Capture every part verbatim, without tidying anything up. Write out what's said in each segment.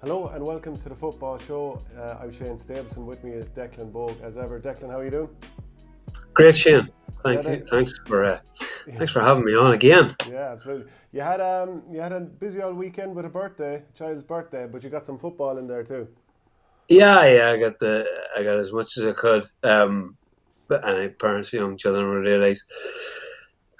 Hello and welcome to the Football Show. Uh, I'm Shane Stapleton. With me is Declan Bogue, as ever. Declan, how are you doing? Great, Shane. Thank you. A... Thanks for uh, yeah. thanks for having me on again. Yeah, absolutely. You had um you had a busy all weekend with a birthday, child's birthday, but you got some football in there too. Yeah, yeah, I got the I got as much as I could. Um, but and parents, young children will realise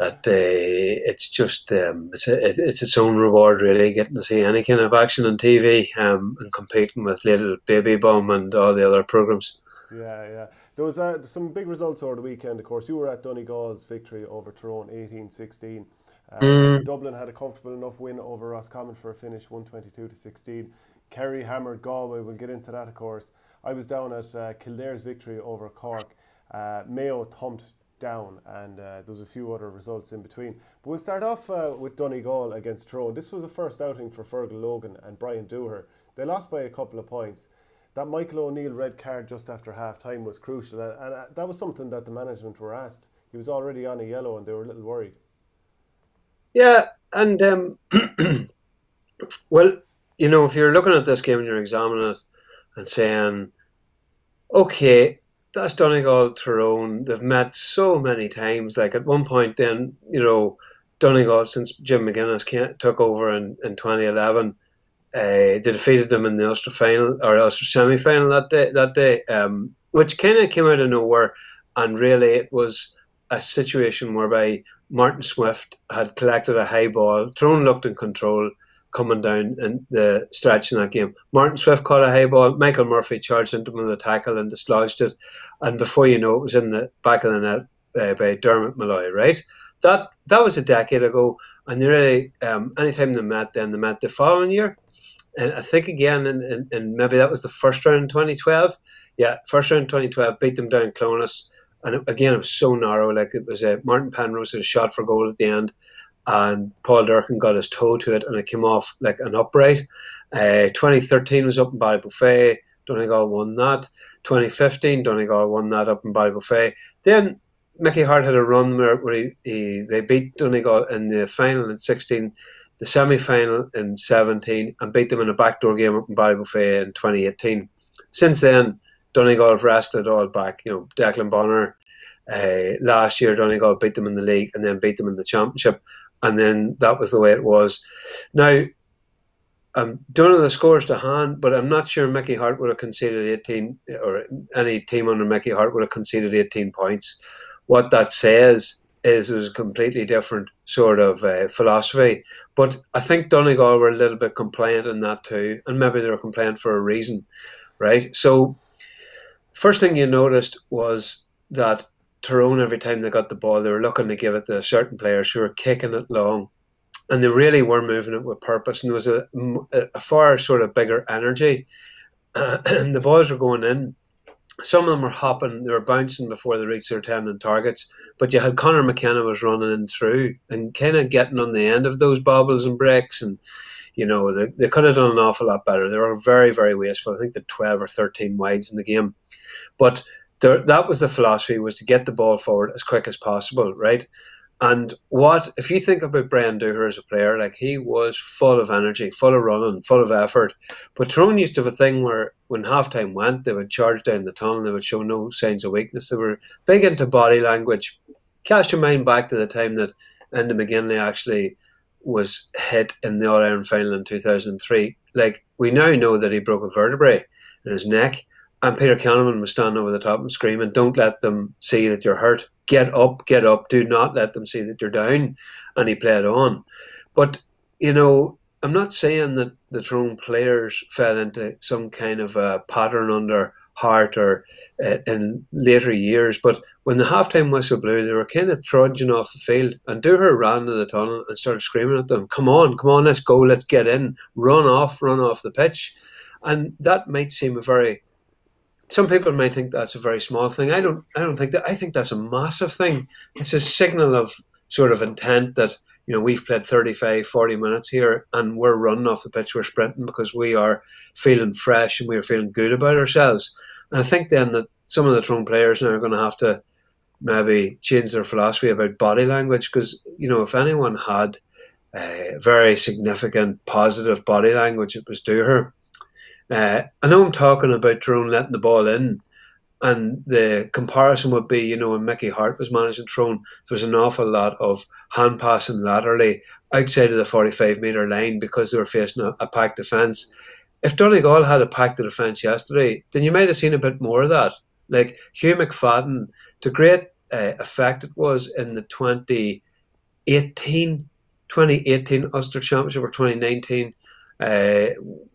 that uh, it's just um, it's a, it's its own reward, really, getting to see any kind of action on T V um, and competing with Little Baby Bomb and all the other programmes. Yeah, yeah. There was uh, some big results over the weekend, of course. You were at Donegal's victory over Tyrone, eighteen sixteen. Um, mm. Dublin had a comfortable enough win over Roscommon for a finish, one twenty-two to sixteen. Kerry hammered Galway. We'll get into that, of course. I was down at uh, Kildare's victory over Cork. Uh, Mayo thumped down, and uh, there was a few other results in between. But we'll start off uh, with Donegal against Tyrone. This was a first outing for Fergal Logan and Brian Dewar. They lost by a couple of points. That Michael O'Neill red card just after half-time was crucial, and, and uh, that was something that the management were asked. He was already on a yellow and they were a little worried. Yeah, and um, well, you know, if you're looking at this game and you're examining it and saying, okay, that's Donegal, Tyrone. They've met so many times. Like at one point, then you know, Donegal, since Jim McGuinness came, took over in in twenty eleven, uh, they defeated them in the Ulster final or Ulster semi final that day. That day, um, which kind of came out of nowhere, and really it was a situation whereby Martin Swift had collected a high ball. Tyrone looked in control coming down in the stretch in that game. Martin Swift caught a high ball. Michael Murphy charged into him with a tackle and dislodged it. And before you know it, it was in the back of the net uh, by Dermot Malloy, right? That that was a decade ago. And they really, um, any time they met, then they met the following year. And I think again, and in, in, in maybe that was the first round in twenty twelve. Yeah, first round in twenty twelve, beat them down Clonus. And it, again, it was so narrow. Like it was uh, Martin Penrose had a shot for goal at the end. And Paul Durkin got his toe to it and it came off like an upright. Uh, twenty thirteen was up in Ballybuffet. Donegal won that. twenty fifteen, Donegal won that up in Ballybuffet. Then Mickey Hart had a run where, where he, he, they beat Donegal in the final in sixteen, the semi-final in seventeen, and beat them in a backdoor game up in Ballybuffet in twenty eighteen. Since then, Donegal have wrestled all back. You know, Declan Bonner, uh, last year Donegal beat them in the league and then beat them in the championship. And then that was the way it was. Now, I don't know the scores to hand, but I'm not sure Mickey Hart would have conceded eighteen, or any team under Mickey Hart would have conceded eighteen points. What that says is it was a completely different sort of uh, philosophy. But I think Donegal were a little bit compliant in that too, and maybe they were compliant for a reason, right? So, first thing you noticed was that Tyrone, every time they got the ball, they were looking to give it to certain players who were kicking it long, and they really were moving it with purpose. And there was a, a far sort of bigger energy, uh, and the balls were going in. Some of them were hopping, they were bouncing before they reached their ten targets. But you had Connor McKenna was running in through and kind of getting on the end of those bobbles and breaks, and you know they they could have done an awful lot better. They were very very wasteful. I think the twelve or thirteen wides in the game, but. There, that was the philosophy, was to get the ball forward as quick as possible, right? And what, if you think about Brian Dooher as a player, like he was full of energy, full of running, full of effort. But Tyrone used to have a thing where when halftime went, they would charge down the tunnel, they would show no signs of weakness. They were big into body language. Cast your mind back to the time that Enda McGinley actually was hit in the All-Ireland final in two thousand three. Like, we now know that he broke a vertebrae in his neck. And Peter Canavan was standing over the top and screaming, don't let them see that you're hurt. Get up, get up. Do not let them see that you're down. And he played on. But, you know, I'm not saying that the Tyrone players fell into some kind of a pattern under Hart or uh, in later years. But when the halftime whistle blew, they were kind of trudging off the field, and Dooher ran to the tunnel and started screaming at them, come on, come on, let's go, let's get in, run off, run off the pitch. And that might seem a very, some people might think that's a very small thing. I don't, I don't think that, I think that's a massive thing. It's a signal of sort of intent that, you know, we've played thirty-five, forty minutes here and we're running off the pitch, we're sprinting because we are feeling fresh and we are feeling good about ourselves. And I think then that some of the Throne players now are going to have to maybe change their philosophy about body language, because, you know, if anyone had uh, very significant positive body language, it was Dooher. Uh, I know I'm talking about Tyrone letting the ball in, and the comparison would be, you know, when Mickey Hart was managing Tyrone, there was an awful lot of hand passing laterally outside of the forty-five metre line because they were facing a, a packed defence. If Donegal had a packed defence yesterday, then you might have seen a bit more of that. Like Hugh McFadden, the great uh, effect it was in the twenty eighteen Ulster Championship or twenty nineteen. Uh,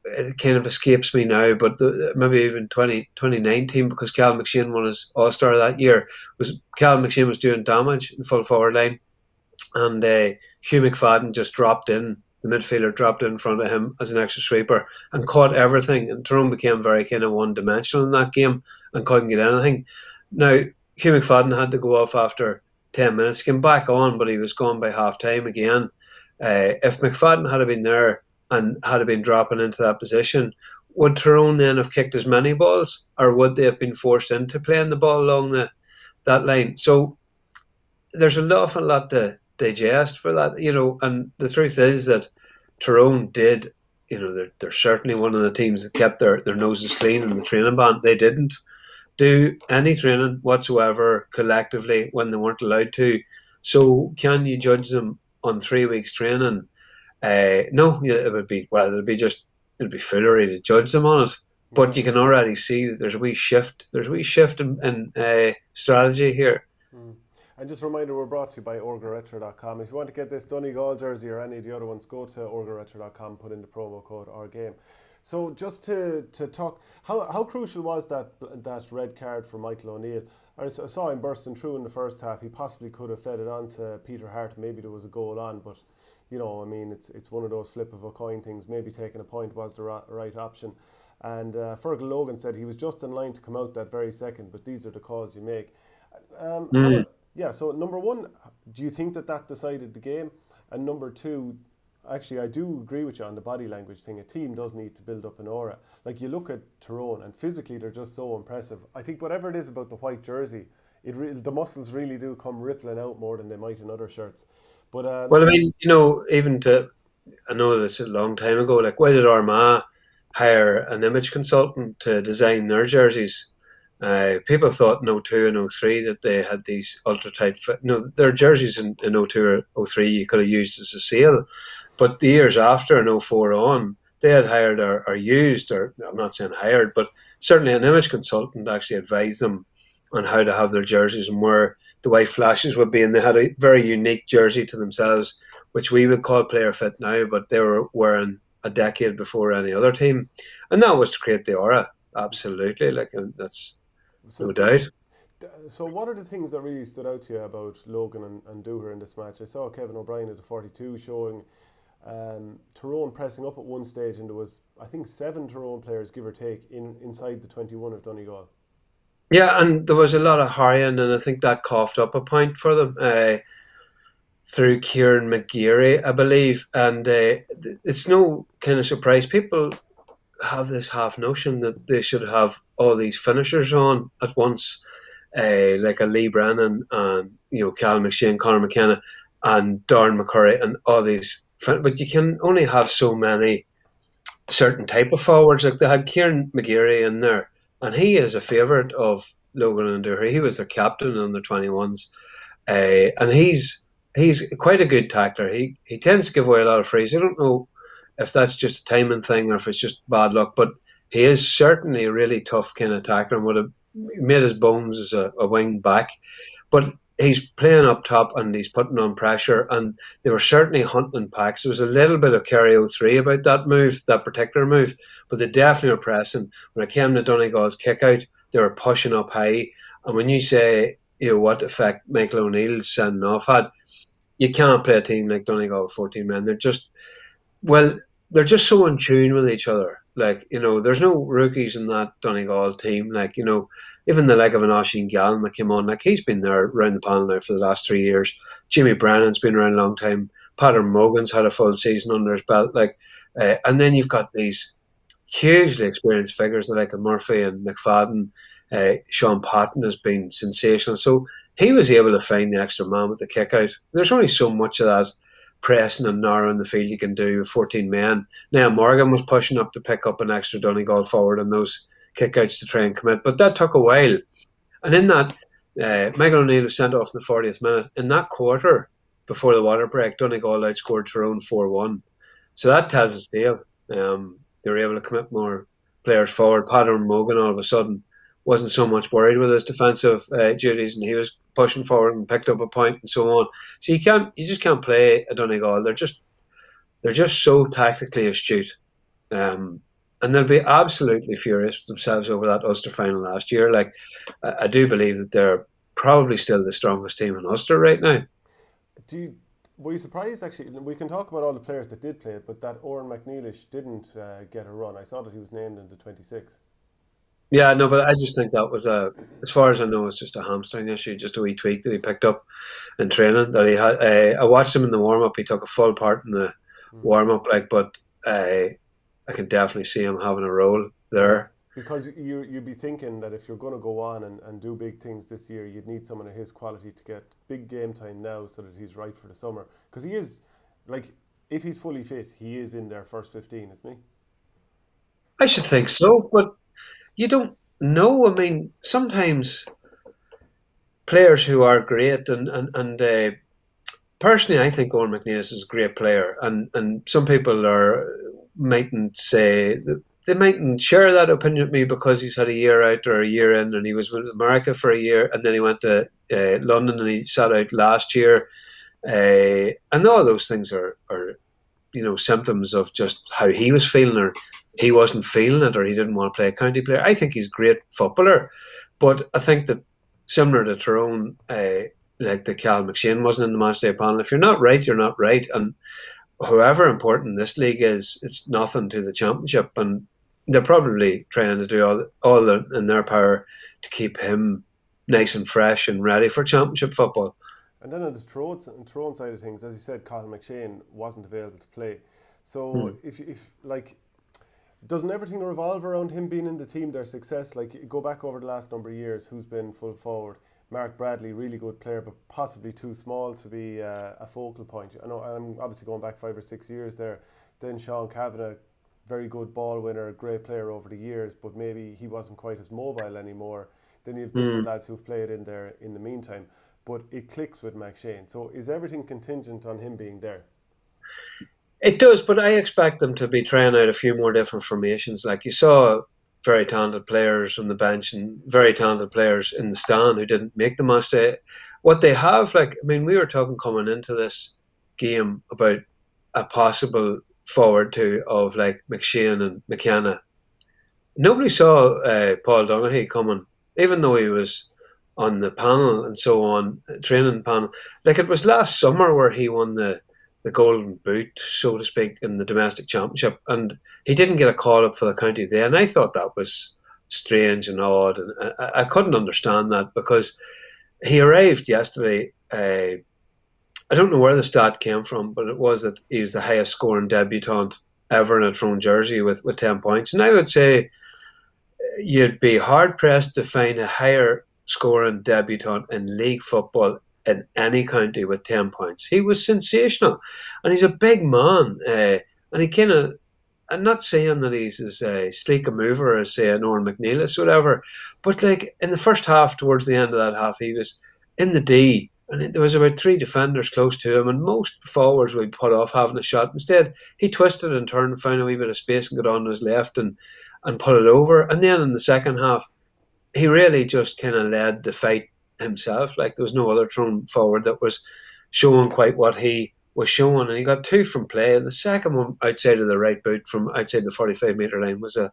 it kind of escapes me now, but the, maybe even twenty nineteen, because Cal McShane won his All-Star that year. Was Cal McShane was doing damage in the full forward line, and uh, Hugh McFadden just dropped in, the midfielder dropped in front of him as an extra sweeper and caught everything, and Tyrone became very kind of one-dimensional in that game and couldn't get anything. Now Hugh McFadden had to go off after ten minutes, came back on, but he was gone by half-time again. Uh, if McFadden had been there and had been dropping into that position, would Tyrone then have kicked as many balls, or would they have been forced into playing the ball along the, that line? So there's an awful lot to digest for that, you know, and the truth is that Tyrone did, you know, they're, they're certainly one of the teams that kept their, their noses clean in the training band. They didn't do any training whatsoever collectively when they weren't allowed to. So can you judge them on three weeks training? Uh, no, it would be, well, it would be just, it would be foolery to judge them on it. But you can already see that there's a wee shift, there's a wee shift in, in uh, strategy here. Mm. And just a reminder, we're brought to you by org retro dot com. If you want to get this Donegal jersey or any of the other ones, go to org retro dot com, put in the promo code or game. So just to, to talk, how, how crucial was that that red card for Michael O'Neill? I saw him bursting through in the first half. He possibly could have fed it on to Peter Hart. Maybe there was a goal on, but, you know, I mean, it's it's one of those flip of a coin things. Maybe taking a point was the ra right option. And uh, Fergal Logan said he was just in line to come out that very second, but these are the calls you make. Um, mm. how, yeah, so number one, do you think that that decided the game? And number two, actually, I do agree with you on the body language thing. A team does need to build up an aura. Like, you look at Tyrone, and physically they're just so impressive. I think whatever it is about the white jersey, it re the muscles really do come rippling out more than they might in other shirts. But um, well, I mean, you know, even to, I know this a long time ago, like, why did Armagh hire an image consultant to design their jerseys? Uh, people thought in oh two and oh three that they had these ultra-tight fit. No, their jerseys in, in oh two or oh three you could have used as a sale. But the years after, in oh four on, they had hired or, or used, or I'm not saying hired, but certainly an image consultant actually advised them on how to have their jerseys and where the white flashes would be. And they had a very unique jersey to themselves, which we would call player fit now, but they were wearing a decade before any other team. And that was to create the aura, absolutely. Like, that's so, no doubt. So what are the things that really stood out to you about Logan and, and Dooher in this match? I saw Kevin O'Brien at the forty-two showing Um, Tyrone pressing up at one stage, and there was, I think, seven Tyrone players, give or take, in inside the twenty-one of Donegal. Yeah, and there was a lot of hurrying, and I think that coughed up a point for them uh, through Kieran McGeary, I believe. And uh, it's no kind of surprise. People have this half notion that they should have all these finishers on at once, uh, like a Lee Brennan and, you know, Cal McShane, Connor McKenna and Darren McCurry and all these. But you can only have so many certain type of forwards. Like, they had Kieran McGeary in there, and he is a favourite of Logan and Dooher. He was their captain on the twenty-ones, uh, and he's he's quite a good tackler. He he tends to give away a lot of frees. I don't know if that's just a timing thing or if it's just bad luck, but he is certainly a really tough kind of tackler and would have made his bones as a, a wing back. But he's playing up top and he's putting on pressure, and they were certainly hunting packs. There was a little bit of carry oh three about that move, that particular move, but they definitely were pressing. When it came to Donegal's kick out, they were pushing up high. And when you say, you know, what effect Michael O'Neill's sending off had, you can't play a team like Donegal with fourteen men. They're just, well, they're just so in tune with each other. Like, you know, there's no rookies in that Donegal team. Like, you know, even the like of an Oisin Gallen that came on, like, he's been there around the panel now for the last three years. Jimmy Brennan's been around a long time. Pater Morgan's had a full season under his belt. Like, uh, and then you've got these hugely experienced figures like Murphy and McFadden. Uh, Sean Patton has been sensational. So he was able to find the extra man with the kick out. There's only so much of that pressing and narrowing the field you can do with fourteen men. Now Morgan was pushing up to pick up an extra Donegal forward on those kickouts to try and commit, but that took a while. And in that, uh, Michael O'Neill was sent off in the fortieth minute. In that quarter, before the water break, Donegal outscored Tyrone four one. So that tells us the tale. Um, they were able to commit more players forward. Pater Morgan all of a sudden wasn't so much worried with his defensive uh, duties, and he was pushing forward and picked up a point and so on. So you can't, you just can't play a Donegal. They're just, they're just so tactically astute, um, and they'll be absolutely furious with themselves over that Ulster final last year. Like, I, I do believe that they're probably still the strongest team in Ulster right now. Do you, were you surprised? Actually, we can talk about all the players that did play it, but that Oren McNeish didn't uh, get a run. I saw that he was named in the twenty-six. Yeah, no, but I just think that was a, as far as I know, it's just a hamstring issue, just a wee tweak that he picked up in training. That he had, uh, I watched him in the warm up. He took a full part in the warm up, like, but uh, I can definitely see him having a role there. Because you you'd be thinking that if you're going to go on and, and do big things this year, you'd need someone of his quality to get big game time now, so that he's right for the summer. Because he is, like, if he's fully fit, he is in their first fifteen, isn't he? I should think so, but you don't know. I mean, sometimes players who are great, and and, and uh, personally, I think Oren McNeish is a great player, and and some people are mightn't say that, they mightn't share that opinion with me because he's had a year out or a year in, and he was with America for a year, and then he went to uh, London and he sat out last year, uh, and all those things are are you know symptoms of just how he was feeling, or he wasn't feeling it, or he didn't want to play a county player. I think he's a great footballer, but I think that similar to Tyrone, uh, like the Cal McShane wasn't in the matchday panel. If you're not right, you're not right. And however important this league is, it's nothing to the championship. And they're probably trying to do all, all in their power to keep him nice and fresh and ready for championship football. And then on the Tyrone side of things, as you said, Kyle McShane wasn't available to play. So mm. if if like... doesn't everything revolve around him being in the team, their success? Like, go back over the last number of years, who's been full forward? Mark Bradley, really good player, but possibly too small to be uh, a focal point. I know I'm obviously going back five or six years there. Then Sean Kavanagh, very good ball winner, great player over the years, but maybe he wasn't quite as mobile anymore. Then you have different mm. lads who've played in there in the meantime. But it clicks with McShane. So is everything contingent on him being there? It does, but I expect them to be trying out a few more different formations. Like, you saw very talented players on the bench and very talented players in the stand who didn't make the match day. What they have, like, I mean, we were talking coming into this game about a possible forward two of, like, McShane and McKenna. Nobody saw uh, Paul Donaghy coming, even though he was on the panel and so on, training panel. Like, it was last summer where he won the the golden boot, so to speak, in the domestic championship, and he didn't get a call up for the county there, and I thought that was strange and odd, and I, I couldn't understand that, because he arrived yesterday. uh, I don't know where the stat came from, but it was that he was the highest scoring debutant ever in a Tyrone jersey with, with ten points, and I would say you'd be hard pressed to find a higher scoring debutant in league football in any county with ten points. He was sensational, and he's a big man, uh, and he kind of, I'm not saying that he's as uh, sleek a mover as say an Oren McNeish or whatever, but like in the first half, towards the end of that half, he was in the D, and there was about three defenders close to him, and most forwards would put off having a shot. Instead, he twisted and turned and found a wee bit of space and got on to his left and, and put it over, and then in the second half, he really just kind of led the fight himself. Like, there was no other thrown forward that was showing quite what he was showing, and he got two from play, and the second one outside of the right boot from outside the forty-five metre line was a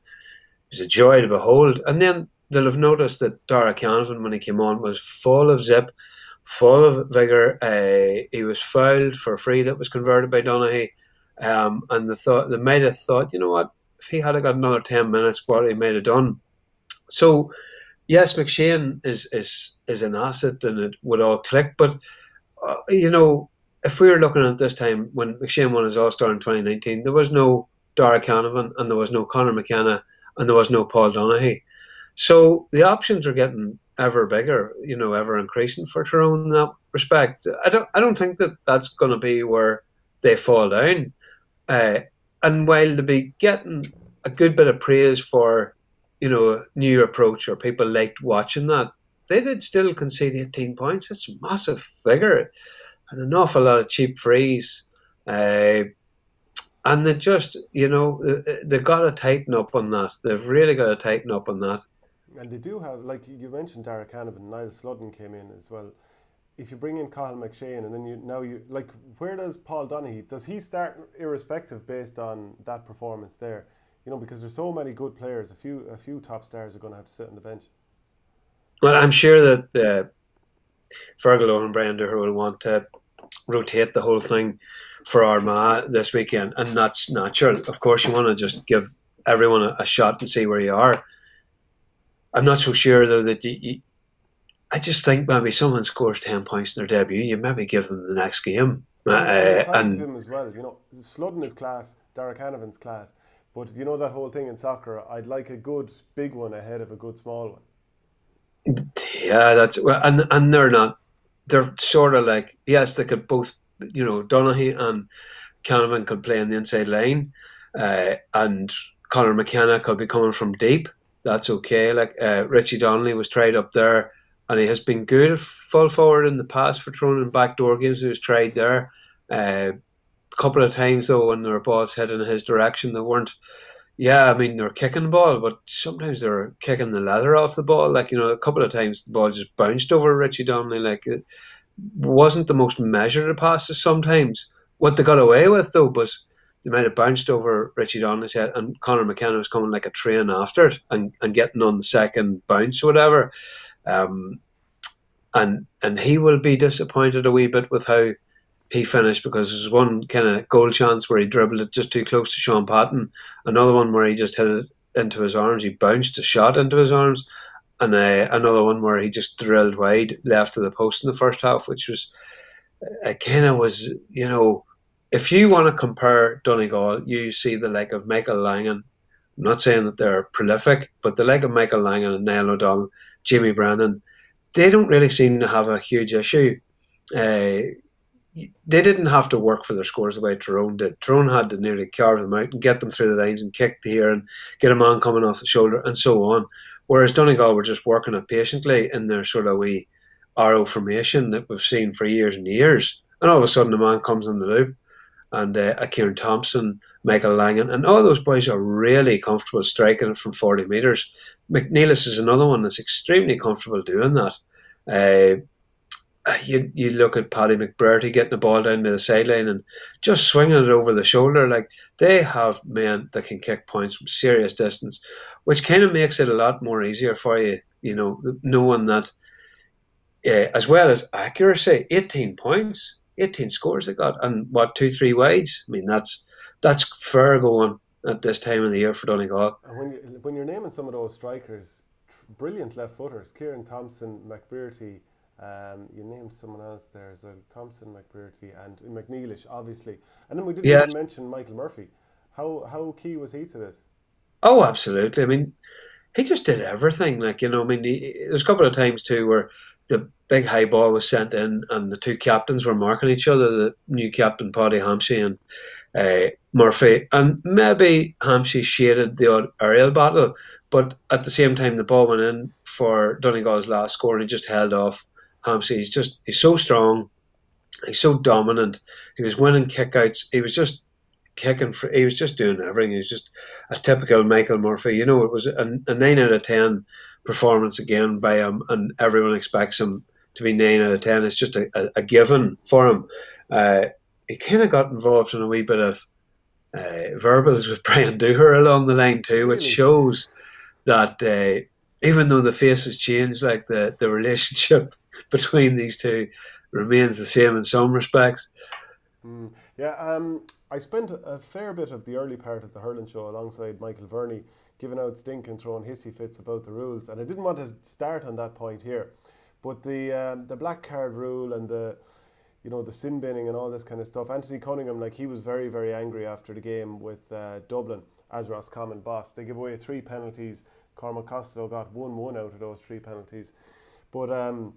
was a joy to behold. And then they'll have noticed that Dara Canavan, when he came on, was full of zip, full of vigour. Uh, he was fouled for a free that was converted by Donaghy, um, and they thought they might have thought, you know what, if he had got another ten minutes, what he might have done. So yes, McShane is is is an asset, and it would all click. But uh, you know, if we were looking at this time when McShane won his All-Star in twenty nineteen, there was no Dara Canavan, and there was no Connor McKenna, and there was no Paul Donaghy. So the options are getting ever bigger, you know, ever increasing for Tyrone in that respect. I don't, I don't think that that's going to be where they fall down. Uh, and while they'll be getting a good bit of praise for, you know, a new approach, or people liked watching that, they did still concede eighteen points. That's a massive figure. And an awful lot of cheap frees, uh, and they just, you know, they've got to tighten up on that. They've really got to tighten up on that. And they do have, like you mentioned, Dara Canavan, Niall Sludden came in as well. If you bring in Kyle McShane, and then you now you like, where does Paul Donaghy, does he start irrespective based on that performance there? You know, because there's so many good players. A few, a few top stars are going to have to sit on the bench. Well, I'm sure that uh, Fergal Logan and Brian Dewar will want to rotate the whole thing for Armagh this weekend, and that's natural. Of course, you want to just give everyone a, a shot and see where you are. I'm not so sure though that you, you, I just think maybe someone scores ten points in their debut, you maybe give them the next game. Uh, uh, and of him as well, you know, Sludden is class, Dara Canavan's class, but you know that whole thing in soccer, I'd like a good big one ahead of a good small one. Yeah, that's and and they're not. They're sort of like, yes, they could both, you know, Donaghy and Canavan could play on the inside line, uh, and Connor McKenna could be coming from deep. That's okay. Like uh, Richie Donnelly was tried up there, and he has been good at full forward in the past for Tyrone in backdoor games. He was tried there uh, a couple of times though, when their balls hit in his direction. They weren't. Yeah, I mean, they're kicking the ball, but sometimes they're kicking the leather off the ball. Like, you know, a couple of times the ball just bounced over Richie Donnelly. Like, it wasn't the most measured of passes sometimes. What they got away with, though, was they might have bounced over Richie Donnelly's head, and Connor McKenna was coming like a train after it and, and getting on the second bounce or whatever. Um, and, and he will be disappointed a wee bit with how he finished, because there's one kind of goal chance where he dribbled it just too close to Sean Patton, another one where he just hit it into his arms, he bounced a shot into his arms, and uh, another one where he just drilled wide left of the post in the first half, which was, uh, kind of was, you know, if you want to compare Donegal, you see the like of Michael Langan. I'm not saying that they're prolific, but the like of Michael Langan and Niall O'Donnell, Jimmy Brennan, they don't really seem to have a huge issue. Uh, They didn't have to work for their scores the way Tyrone did. Tyrone had to nearly carve them out and get them through the lines and kick to here and get a man coming off the shoulder and so on. Whereas Donegal were just working it patiently in their sort of wee arrow formation that we've seen for years and years. And all of a sudden, a man comes in the loop, and uh, a Kieran Thompson, Michael Langan, and all those boys are really comfortable striking it from forty metres. McNeilis is another one that's extremely comfortable doing that. Uh, You, you look at Paddy McBurty getting the ball down to the sideline and just swinging it over the shoulder. Like, they have men that can kick points from serious distance, which kind of makes it a lot more easier for you, you know, knowing that, uh, as well as accuracy, eighteen points, eighteen scores they got, and what, two, three wides? I mean, that's that's fair going at this time of the year for Donegal. And when, you, when you're naming some of those strikers, brilliant left-footers, Kieran Thompson, McBurty, Um, you named someone else there as well, Thompson, McBurty, and McNeish, obviously. And then we didn't yes. even mention Michael Murphy. How how key was he to this? Oh, absolutely. I mean, he just did everything. Like, you know, I mean, he, there's a couple of times too where the big high ball was sent in and the two captains were marking each other, the new captain, Paddy Hampshire, and uh, Murphy. And maybe Hampshire shaded the odd aerial battle, but at the same time, the ball went in for Donegal's last score and he just held off Hampshire. He's just, he's so strong, he's so dominant. He was winning kickouts. He was just kicking for, he was just doing everything. He was just a typical Michael Murphy. You know, it was a, a nine out of ten performance again by him, and everyone expects him to be nine out of ten. It's just a, a, a given for him. Uh, he kind of got involved in a wee bit of uh, verbals with Brian Dewar along the line too, which shows that uh, even though the face has changed, like the, the relationship between these two remains the same in some respects. Mm, yeah, um, I spent a fair bit of the early part of the Hurling Show alongside Michael Verney giving out stink and throwing hissy fits about the rules, and I didn't want to start on that point here, but the um, the black card rule and the you know the sin binning and all this kind of stuff. Anthony Cunningham, like he was very very angry after the game with uh, Dublin as Roscommon boss. They give away three penalties. Cormac Costello got one one out of those three penalties, but um,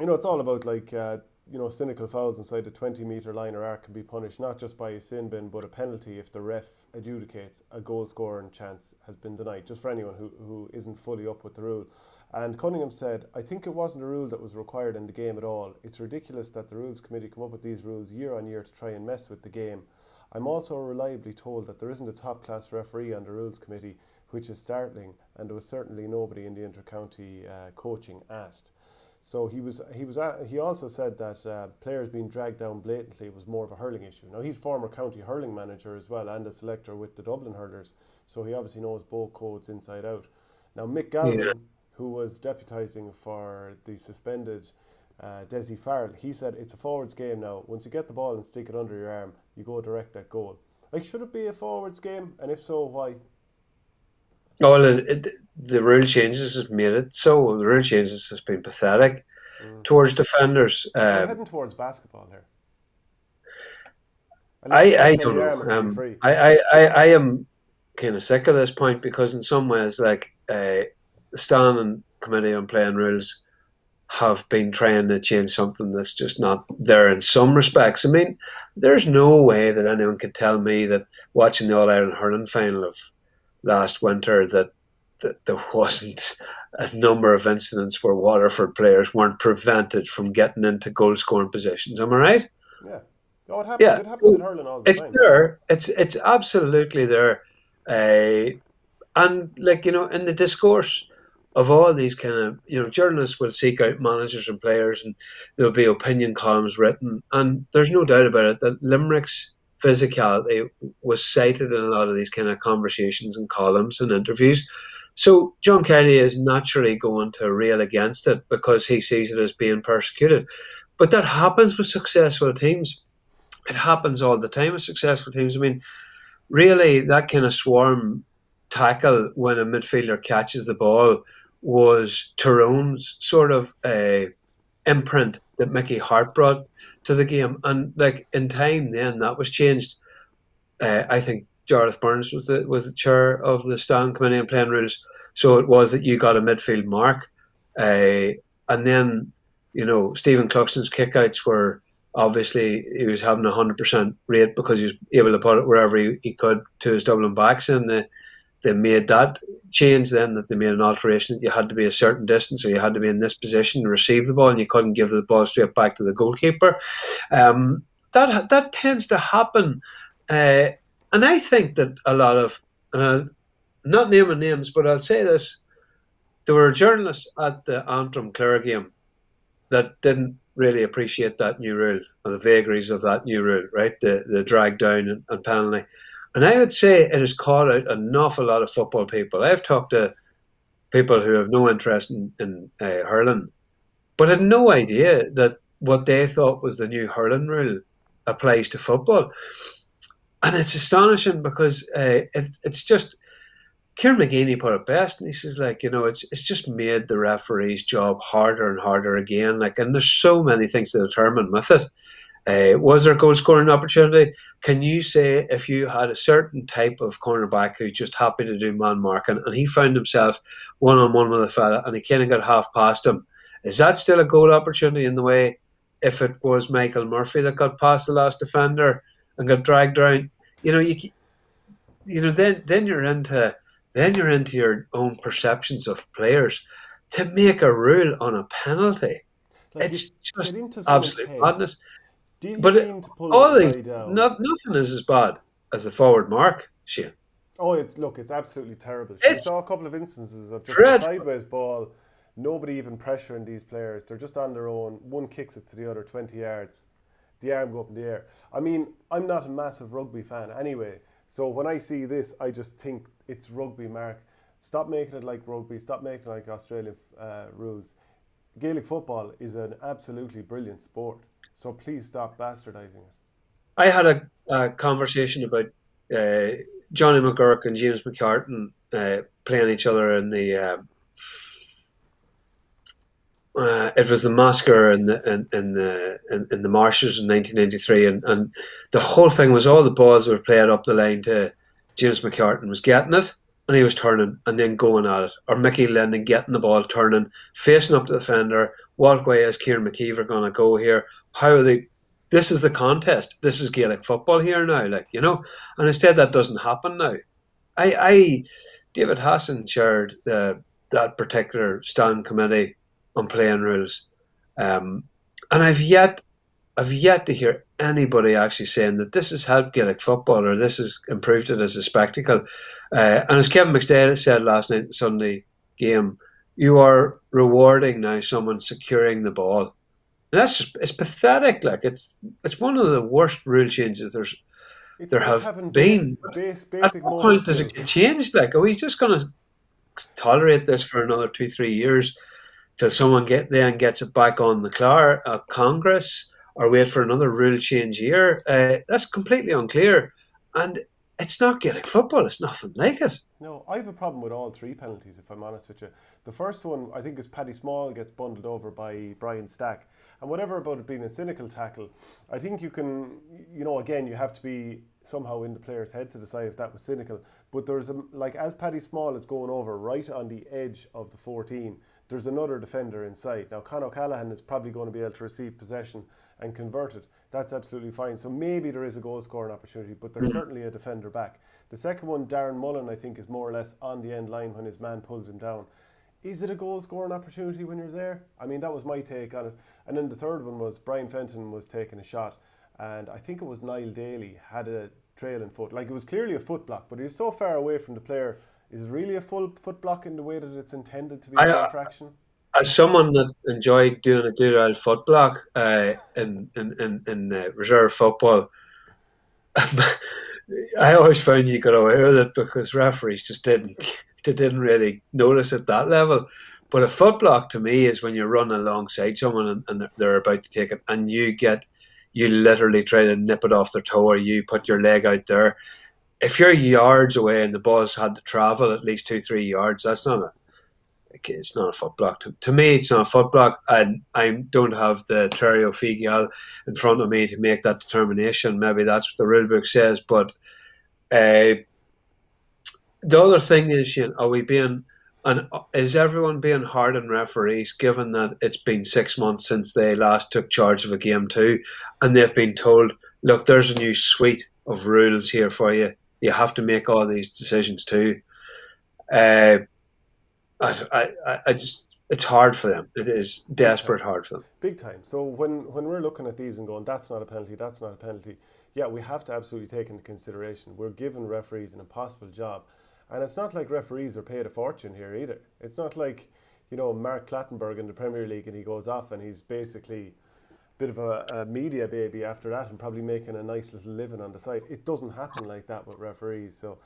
you know it's all about like. Uh, you know, cynical fouls inside the twenty metre line or arc can be punished not just by a sin bin but a penalty if the ref adjudicates a goal scoring chance has been denied, just for anyone who, who isn't fully up with the rule. And Cunningham said, I think it wasn't a rule that was required in the game at all. It's ridiculous that the Rules Committee come up with these rules year on year to try and mess with the game. I'm also reliably told that there isn't a top-class referee on the Rules Committee, which is startling, and there was certainly nobody in the inter-county uh, coaching asked. So he was. He was. At, he also said that uh, players being dragged down blatantly was more of a hurling issue. Now he's former county hurling manager as well and a selector with the Dublin Hurlers, so he obviously knows both codes inside out. Now Mick Galvin, yeah. who was deputising for the suspended uh, Desi Farrell, he said it's a forwards game now. Once you get the ball and stick it under your arm, you go direct at goal. Like, should it be a forwards game? And if so, why? Oh, well, it, it, the rule changes has made it so. The rule changes has been pathetic mm. towards defenders. Um, I'm heading towards basketball here. I, I don't know. Um, I, I, I, I am kind of sick of this point because in some ways, like, uh, the standing committee on playing rules have been trying to change something that's just not there in some respects. I mean, there's no way that anyone could tell me that watching the All-Ireland Hurling final of last winter that, that there wasn't a number of incidents where Waterford players weren't prevented from getting into goal-scoring positions. Am I right? Yeah. Oh, it happens. Yeah. It happens in hurling all the it's time. It's there. It's it's absolutely there. Uh, and, like, you know, in the discourse of all these kind of, you know, journalists will seek out managers and players and there'll be opinion columns written. And there's no doubt about it that Limerick's physicality was cited in a lot of these kind of conversations and columns and interviews. So John Kelly is naturally going to rail against it because he sees it as being persecuted. But that happens with successful teams. It happens all the time with successful teams. I mean, really, that kind of swarm tackle when a midfielder catches the ball was Tyrone's sort of a imprint that Mickey Hart brought to the game, and like in time, then that was changed. Uh, I think Jarlath Burns was the was the chair of the Standing Committee on Playing Rules, so it was that you got a midfield mark, uh, and then you know Stephen Cluxton's kickouts were obviously he was having a hundred percent rate because he was able to put it wherever he, he could to his Dublin backs, and the. They made that change then, that they made an alteration. You had to be a certain distance or you had to be in this position to receive the ball and you couldn't give the ball straight back to the goalkeeper. Um, that that tends to happen. Uh, and I think that a lot of, uh, not naming names, but I'll say this, there were journalists at the Antrim Clare game that didn't really appreciate that new rule or the vagaries of that new rule, right? The, the drag down and, and penalty. And I would say it has caught out an awful lot of football people. I've talked to people who have no interest in, in uh, hurling, but had no idea that what they thought was the new hurling rule applies to football. And it's astonishing because uh, it, it's just, Kieran McGeary put it best, and he says, like, you know, it's it's just made the referee's job harder and harder again. Like, and there's so many things to determine with it. Uh, was there a goal scoring opportunity? Can you say if you had a certain type of cornerback who's just happy to do man marking and he found himself one on one with a fella and he kind of got half past him, is that still a goal opportunity in the way if it was Michael Murphy that got past the last defender and got dragged down? You know, you, you know, then then you're into then you're into your own perceptions of players to make a rule on a penalty. Like it's just absolute head. Madness. But it, all these, not, nothing is as bad as the forward mark, Shane. Oh, it's look, it's absolutely terrible. It's, I saw a couple of instances of just a sideways ball nobody even pressuring these players. They're just on their own. One kicks it to the other twenty yards. The arm go up in the air. I mean, I'm not a massive rugby fan anyway. So when I see this, I just think it's rugby, Mark. Stop making it like rugby. Stop making it like Australian uh, rules. Gaelic football is an absolutely brilliant sport. So please stop bastardizing it. I had a, a conversation about uh, Johnny McGurk and James McCartan uh, playing each other in the... Uh, Uh, it was the massacre in the in, in the in, in the marshes in nineteen ninety-three, and, and the whole thing was all the balls were played up the line to James McCartan was getting it, and he was turning and then going at it, or Mickey Linden getting the ball, turning, facing up to the defender. What way is Kieran McKeever going to go here? How are they? This is the contest. This is Gaelic football here now, like you know. And instead, that doesn't happen now. I, I David Hassan chaired the that particular stand committee on playing rules, um, and I've yet, I've yet to hear anybody actually saying that this has helped Gaelic football or this has improved it as a spectacle. Uh, and as Kevin McStay said last night in the Sunday game, you are rewarding now someone securing the ball. And that's just, it's pathetic. Like it's it's one of the worst rule changes there's it's there have been. Base, At what point does it change? Like, are we just going to tolerate this for another two, three years? Till someone get then gets it back on the car at Congress, or wait for another rule change year. Uh, that's completely unclear, and it's not Gaelic football. It's nothing like it. No, I have a problem with all three penalties, if I'm honest with you. The first one, I think, is Paddy Small gets bundled over by Brian Stack, and whatever about it being a cynical tackle, I think you can, you know, again, you have to be somehow in the player's head to decide if that was cynical. But there's a, like as Paddy Small is going over right on the edge of the fourteen. There's another defender inside. Now, Conor Callaghan is probably going to be able to receive possession and convert it. That's absolutely fine. So maybe there is a goal scoring opportunity, but there's certainly a defender back. The second one, Darren Mullen, I think, is more or less on the end line when his man pulls him down. Is it a goal scoring opportunity when you're there? I mean, that was my take on it. And then the third one was Brian Fenton was taking a shot, and I think it was Niall Daly had a trailing foot. Like, it was clearly a foot block, but he was so far away from the player. Is it really a full foot block in the way that it's intended to be an infraction? As someone that enjoyed doing a good old foot block uh, in in in, in uh, reserve football, I always found you got away with it because referees just didn't they didn't really notice at that level. But a foot block to me is when you run alongside someone and, and they're about to take it, and you get you literally try to nip it off their toe, or you put your leg out there. If you're yards away and the ball's had to travel at least two, three yards, that's not a, it's not a foot block. To, to me, it's not a foot block. And I, I don't have the Terry O'Fegial in front of me to make that determination. Maybe that's what the rule book says. But uh, the other thing is, you know, are we being, and is everyone being hard on referees, given that it's been six months since they last took charge of a game too, and they've been told, look, there's a new suite of rules here for you. You have to make all these decisions too. Uh, I, I, I just—it's hard for them. It is desperate hard for them. Big time. So when when we're looking at these and going, that's not a penalty, that's not a penalty. Yeah, we have to absolutely take into consideration we're giving referees an impossible job, and it's not like referees are paid a fortune here either. It's not like, you know, Mark Clattenburg in the Premier League and he goes off and he's basically bit of a, a media baby after that and probably making a nice little living on the side. It doesn't happen like that with referees. So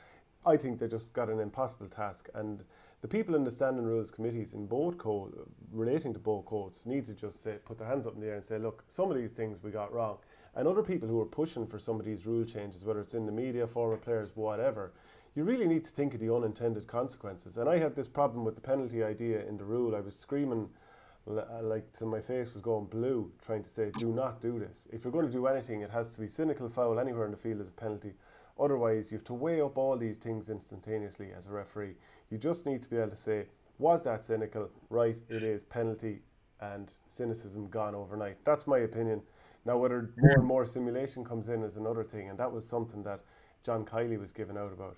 I think they just got an impossible task, and the people in the standing rules committees in both code relating to both codes need to just say, put their hands up in the air and say, look, some of these things we got wrong. And other people who are pushing for some of these rule changes, whether it's in the media, former players, whatever, you really need to think of the unintended consequences. And I had this problem with the penalty idea in the rule. I was screaming like till my face was going blue, trying to say, do not do this. If you're going to do anything, it has to be cynical foul anywhere in the field as a penalty. Otherwise, you have to weigh up all these things instantaneously as a referee. You just need to be able to say, was that cynical? Right, it is. Penalty. And cynicism gone overnight. That's my opinion. Now, whether more and more simulation comes in is another thing, and that was something that John Kiley was giving out about.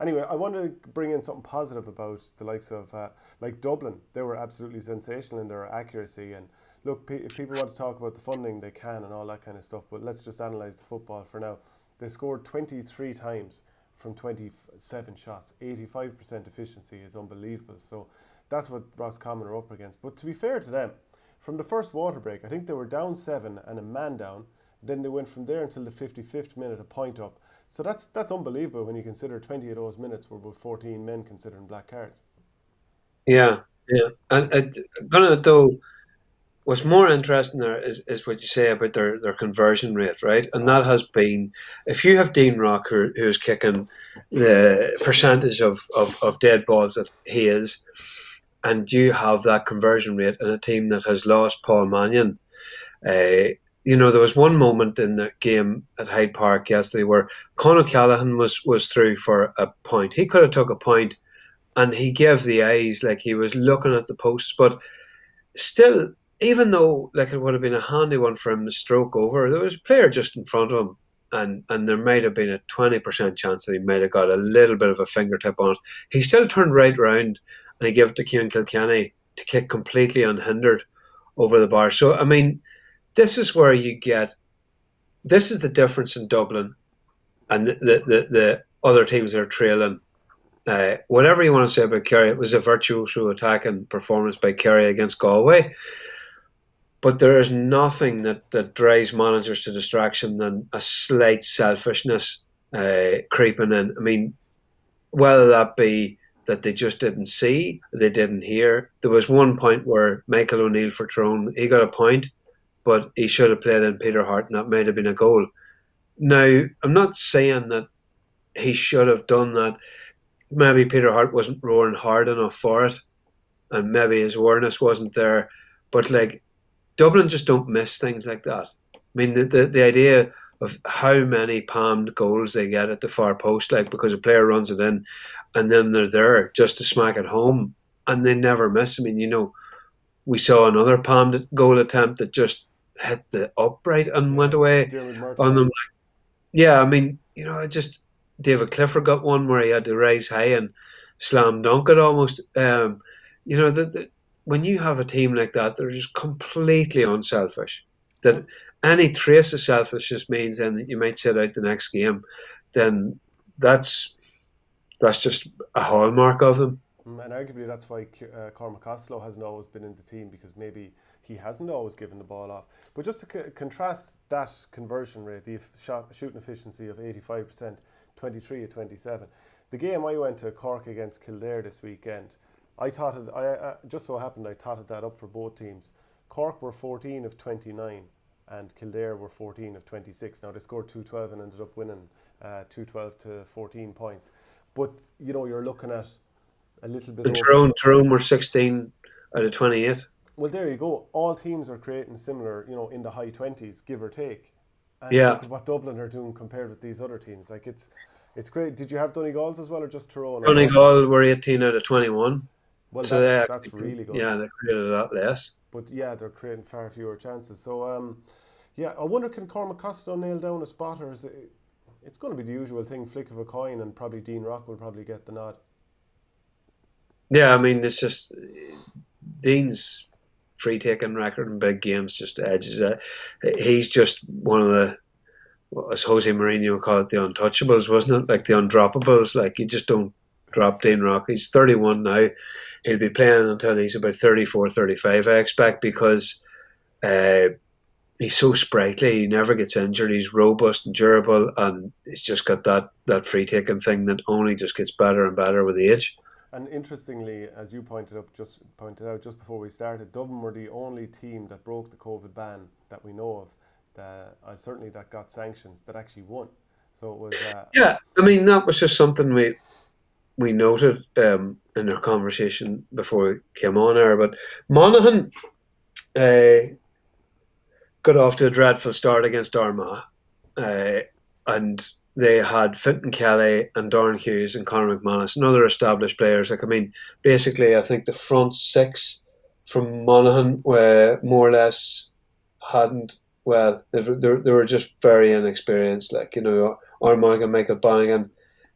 Anyway, I want to bring in something positive about the likes of, uh, like Dublin. They were absolutely sensational in their accuracy. And look, pe if people want to talk about the funding, they can and all that kind of stuff. But let's just analyse the football for now. They scored twenty-three times from twenty-seven shots. eighty-five percent efficiency is unbelievable. So That's what Roscommon are up against. But to be fair to them, from the first water break, I think they were down seven and a man down. Then they went from there until the fifty-fifth minute, a point up. So that's that's unbelievable when you consider twenty of those minutes were about fourteen men considering black cards. Yeah, yeah. And uh, gonna though, what's more interesting there is, is what you say about their, their conversion rate, right? And that has been, if you have Dean Rock who, who's kicking the percentage of, of, of dead balls that he is, and you have that conversion rate in a team that has lost Paul Mannion, uh, you know, there was one moment in the game at Hyde Park yesterday where Conor Callaghan was, was through for a point. He could have took a point and he gave the eyes, like he was looking at the posts. But still, even though like it would have been a handy one for him to stroke over, there was a player just in front of him and, and there might have been a twenty percent chance that he might have got a little bit of a fingertip on it. He still turned right round and he gave it to Ciarán Kilkenny to kick completely unhindered over the bar. So, I mean, this is where you get, this is the difference in Dublin and the the, the other teams that are trailing. Uh, whatever you want to say about Kerry, it was a virtuoso attacking performance by Kerry against Galway. But there is nothing that, that drives managers to distraction than a slight selfishness uh, creeping in. I mean, whether that be that they just didn't see, they didn't hear. There was one point where Michael O'Neill for Tyrone, he got a point, but he should have played in Peter Hart and that might have been a goal. Now, I'm not saying that he should have done that. Maybe Peter Hart wasn't roaring hard enough for it and maybe his awareness wasn't there. But, like, Dublin just don't miss things like that. I mean, the the, the idea of how many palmed goals they get at the far post, like, because a player runs it in and then they're there just to smack it home and they never miss. I mean, you know, we saw another palmed goal attempt that just hit the upright and went away on them. Yeah, I mean, you know, I just, David Clifford got one where he had to rise high and slam dunk it almost. Um, you know, the, the, when you have a team like that, they're just completely unselfish. That any trace of selfishness means then that you might sit out the next game. Then that's that's just a hallmark of them. And arguably that's why uh, Cormac Costello hasn't always been in the team, because maybe he hasn't always given the ball off. But just to c contrast that conversion rate, the shot, shooting efficiency of eighty-five percent, twenty-three of twenty-seven. The game I went to, Cork against Kildare this weekend, I thought it, I, I just so happened I totted that up for both teams. Cork were fourteen of twenty-nine and Kildare were fourteen of twenty-six. Now they scored two twelve and ended up winning uh, two twelve to fourteen points. But, you know, you're looking at a little bit. And Tyrone, Tyrone were sixteen out of twenty-eight. Well, there you go. All teams are creating similar, you know, in the high twenties, give or take. And yeah, look at what Dublin are doing compared with these other teams. Like, it's it's great. Did you have Donegal's as well, or just Tyrone? Donegal were eighteen out of twenty-one. Well, so that's, they, that's really good. Yeah, they created a lot less. But yeah, they're creating far fewer chances. So um, yeah, I wonder, can Cormac Costello nail down a spot, or is it, it's going to be the usual thing, flick of a coin, and probably Dean Rock will probably get the nod. Yeah, I mean, it's just Dean's free-taking record in big games just edges it. He's just one of the, well, as Jose Mourinho would call it, the untouchables, wasn't it? Like the undroppables. Like, you just don't drop Dean Rock. He's thirty-one now. He'll be playing until he's about thirty-four, thirty-five, I expect, because uh, he's so sprightly. He never gets injured. He's robust and durable, and he's just got that, that free-taking thing that only just gets better and better with age. And interestingly, as you pointed up, just pointed out just before we started, Dublin were the only team that broke the COVID ban that we know of, that uh, certainly that got sanctions, that actually won. So it was. Uh, yeah, I mean, that was just something we we noted um, in our conversation before we came on air. But Monaghan uh, got off to a dreadful start against Armagh, uh, and they had Fintan Kelly and Darren Hughes and Conor McManus and other established players. Like, I mean, basically, I think the front six from Monaghan were more or less hadn't, well, they, they, they were just very inexperienced. Like, you know, Armagh and Michael Bannigan,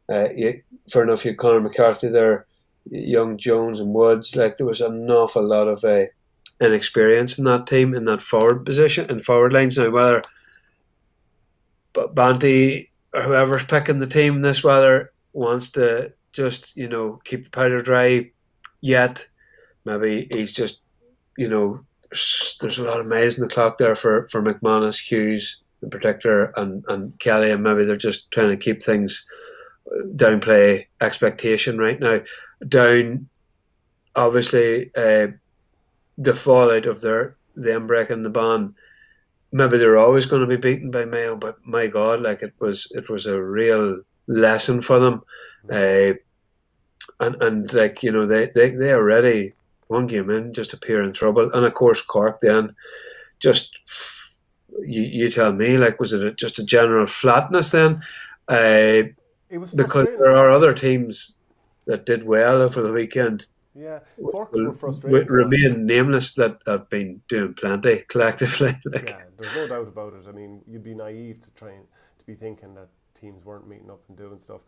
uh, you, fair enough, you had Conor McCarthy there, young Jones and Woods. Like, there was an awful lot of uh, inexperience in that team, in that forward position, in forward lines. Now, whether Banty, whoever's picking the team this weather, wants to just, you know, keep the powder dry, yet maybe he's just, you know, there's a lot of miles in the clock there for, for McManus, Hughes in particular, and, and Kelly, and maybe they're just trying to keep things down, play expectation right now. Down, obviously, uh, the fallout of their them breaking the ban, maybe they're always going to be beaten by Mayo, but my God, like it was it was a real lesson for them. Uh, and, and like, you know, they, they, they already, one game in, just appear in trouble. And of course, Cork then, just, you, you tell me, like, was it a, just a general flatness then? Uh, it was because there are other teams that did well over the weekend. Yeah, Cork were frustrated. Remain nameless that have been doing plenty collectively. Like. Yeah, there's no doubt about it. I mean, you'd be naive to try and, to be thinking that teams weren't meeting up and doing stuff.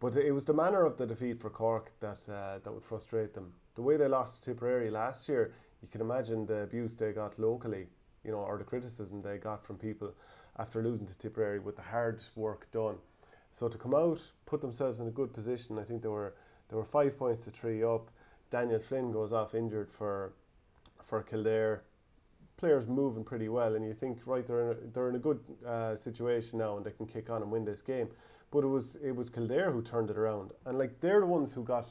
But it was the manner of the defeat for Cork that uh, that would frustrate them. The way they lost to Tipperary last year, you can imagine the abuse they got locally, you know, or the criticism they got from people after losing to Tipperary with the hard work done. So to come out, put themselves in a good position. I think they were they were five points to three up. Daniel Flynn goes off injured for for Kildare. Players moving pretty well, and you think, right, they're in a, they're in a good uh, situation now, and they can kick on and win this game. But it was it was Kildare who turned it around, and like they're the ones who got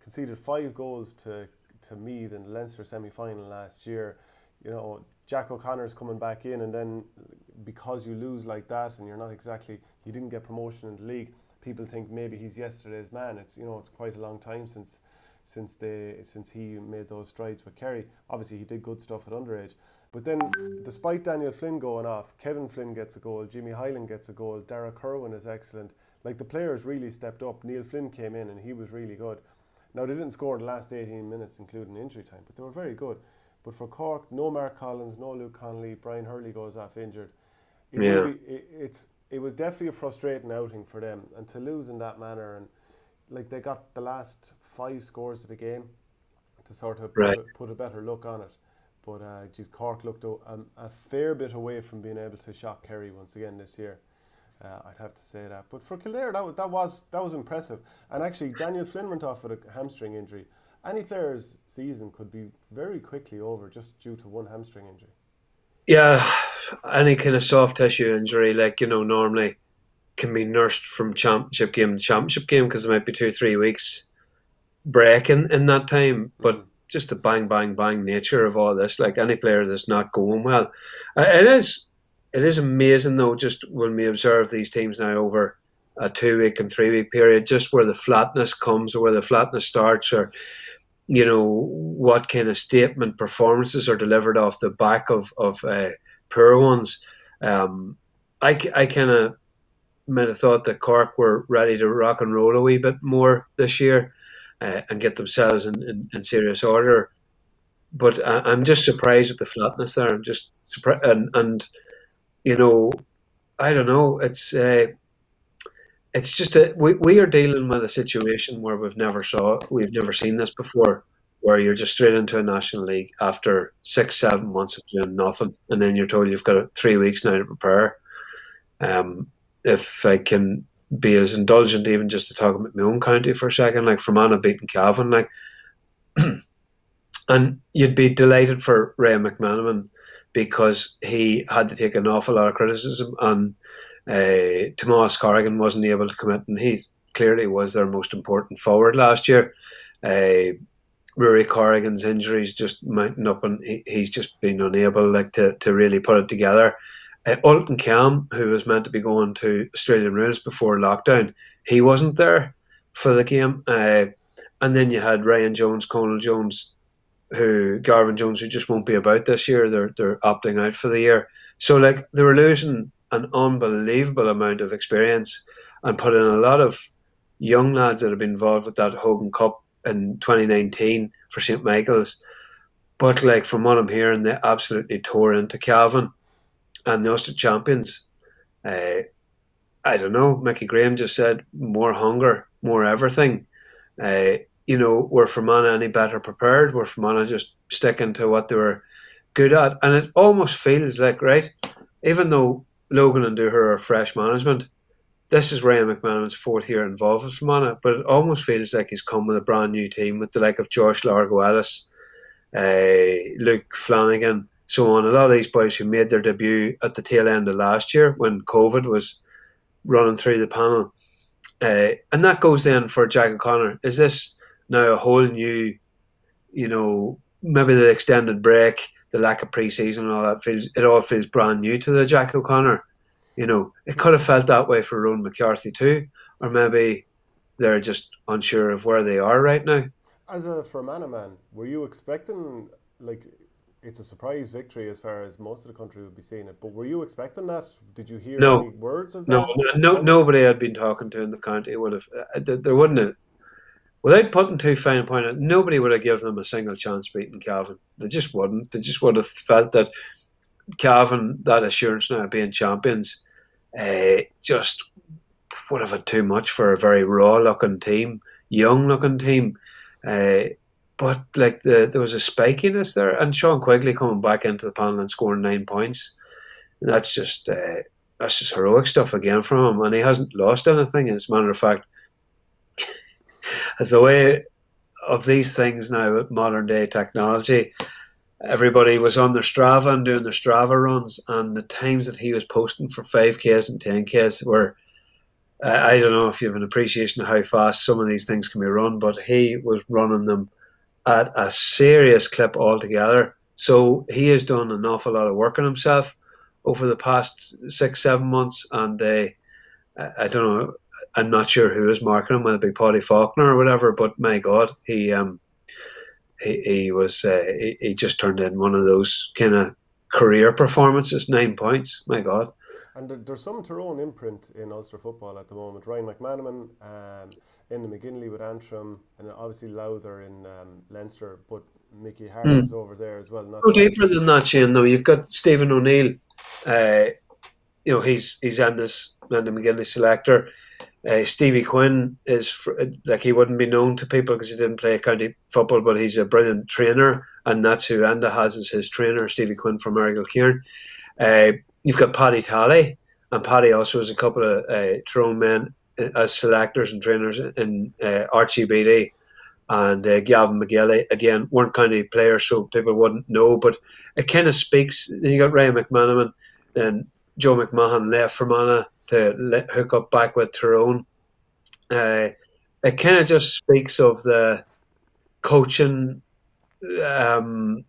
conceded five goals to to Meath in the Leinster semi-final last year. You know, Jack O'Connor's coming back in, and then because you lose like that, and you're not exactly, you didn't get promotion in the league, people think maybe he's yesterday's man. It's, you know, it's quite a long time since. Since they, since he made those strides with Kerry. Obviously he did good stuff at underage. But then, despite Daniel Flynn going off, Kevin Flynn gets a goal, Jimmy Hyland gets a goal, Dara Kerwin is excellent. Like, the players really stepped up. Neil Flynn came in and he was really good. Now, they didn't score the last eighteen minutes, including injury time, but they were very good. But for Cork, no Mark Collins, no Luke Connolly, Brian Hurley goes off injured. It, yeah. really, it, it's, it was definitely a frustrating outing for them, and to lose in that manner. And like, they got the last five scores of the game to sort of right. put, put a better look on it. But, uh, geez, Cork looked a, a fair bit away from being able to shock Kerry once again this year. Uh, I'd have to say that. But for Kildare, that, that was that was impressive. And actually, Daniel Flynn went off with a hamstring injury. Any player's season could be very quickly over just due to one hamstring injury. Yeah, any kind of soft tissue injury, like, you know, normally can be nursed from championship game to championship game, because it might be two or three weeks break in, in that time. But just the bang, bang, bang nature of all this, like, any player that's not going well. It is it is amazing, though, just when we observe these teams now over a two-week and three-week period, just where the flatness comes, or where the flatness starts, or, you know, what kind of statement performances are delivered off the back of, of uh, poor ones. Um, I, I kind of... might have thought that Cork were ready to rock and roll a wee bit more this year uh, and get themselves in, in, in serious order. But I, I'm just surprised with the flatness there. I'm just surprised. And, and, you know, I don't know. It's uh, it's just a, we, we are dealing with a situation where we've never saw, we've never seen this before, where you're just straight into a National League after six, seven months of doing nothing. And then you're told you've got three weeks now to prepare. Um, If I can be as indulgent, even just to talk about my own county for a second, like Fermanagh beating Cavan, like, and you'd be delighted for Ray McManaman, because he had to take an awful lot of criticism, and uh, Tomás Corrigan wasn't able to commit, and he clearly was their most important forward last year. Uh, Rory Corrigan's injuries just mounting up, and he, he's just been unable, like, to to really put it together. Uh, Alton Cam, who was meant to be going to Australian rules before lockdown, he wasn't there for the game. Uh, and then you had Ryan Jones, Conal Jones, who Garvin Jones, who just won't be about this year. They're they're opting out for the year. So, like, they were losing an unbelievable amount of experience and putting a lot of young lads that have been involved with that Hogan Cup in twenty nineteen for Saint Michael's. But, like, from what I'm hearing, they absolutely tore into Cavan and the Ulster champions. uh, I don't know, Mickey Graham just said, more hunger, more everything. Uh, you know, were Fermanagh any better prepared? Were Fermanagh just sticking to what they were good at? And it almost feels like, right, even though Logan and Dooher are fresh management, this is Ryan McManaman's fourth year involved with Fermanagh, but it almost feels like he's come with a brand new team, with the like of Josh Largo-Ellis, uh, Luke Flanagan, so on. A lot of these boys who made their debut at the tail end of last year when COVID was running through the panel. Uh, and that goes then for Jack O'Connor. Is this now a whole new, you know, maybe the extended break, the lack of pre-season and all that, feels, it all feels brand new to the Jack O'Connor. You know, it could have felt that way for Rowan McCarthy too, or maybe they're just unsure of where they are right now. As a Fermanagh man, were you expecting, like, it's a surprise victory as far as most of the country would be seeing it, but were you expecting that? Did you hear no, any words of that? No, no, nobody I'd been talking to in the county would have, there wouldn't have, without putting too fine a point on it, nobody would have given them a single chance beating Calvin. They just wouldn't. They just would have felt that Calvin, that assurance now of being champions, uh, just would have had too much for a very raw-looking team, young-looking team. Uh, but like the, there was a spikiness there, and Sean Quigley coming back into the panel and scoring nine points, and that's just uh, that's just heroic stuff again from him, and he hasn't lost anything. As a matter of fact, as the way of these things now with modern day technology, everybody was on their Strava and doing their Strava runs, and the times that he was posting for five Ks and ten Ks were, I don't know if you have an appreciation of how fast some of these things can be run, but he was running them at a serious clip altogether. So he has done an awful lot of work on himself over the past six, seven months. And they, I don't know, I'm not sure who was marking him, whether it be Paddy Faulkner or whatever, but my God, he um, he, he was uh, he, he just turned in one of those kind of career performances, nine points, my God. And there's some Tyrone imprint in Ulster football at the moment. Ryan McManaman, um, Enda McGinley with Antrim, and obviously Lowther in um, Leinster, but Mickey Hart mm. is over there as well. Not no deeper than that, Shane, though. You've got Stephen O'Neill. Uh, you know, he's he's Enda's, Enda McGinley's selector. Uh, Stevie Quinn is, for, like, he wouldn't be known to people because he didn't play county football, but he's a brilliant trainer, and that's who Enda has as his trainer, Stevie Quinn from Argyll-Cairn. Uh, You've got Paddy Talley, and Paddy also has a couple of uh, Tyrone men as selectors and trainers in uh, Archie B D and uh, Gavin McGilley. Again, weren't county players, so people wouldn't know, but it kind of speaks. Then you got Ryan McManaman and Joe McMahon left Fermanagh to let, hook up back with Tyrone. Uh, it kind of just speaks of the coaching um,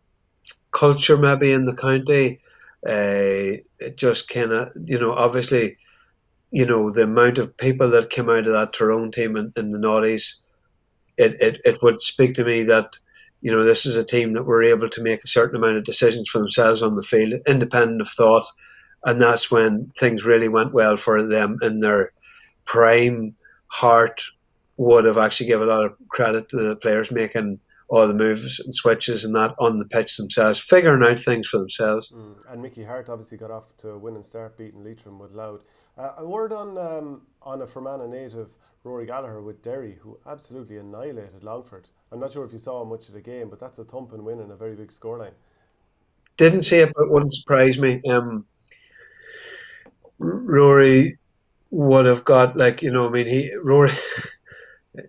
culture maybe in the county. Uh, it just kind of, you know, obviously, you know, the amount of people that came out of that Tyrone team in, in the noughties, it, it, it would speak to me that, you know, this is a team that were able to make a certain amount of decisions for themselves on the field, independent of thought, and that's when things really went well for them in their prime. Hart would have actually given a lot of credit to the players making all the moves and switches and that on the pitch themselves, figuring out things for themselves. Mm. And Mickey Hart obviously got off to a winning start, beating Leitrim with Louth. Uh, a word on um, on a Fermanagh native, Rory Gallagher with Derry, who absolutely annihilated Longford. I'm not sure if you saw much of the game, but that's a thumping win and a very big scoreline. Didn't see it, but it wouldn't surprise me. Um, Rory would have got, like, you know, I mean, he Rory...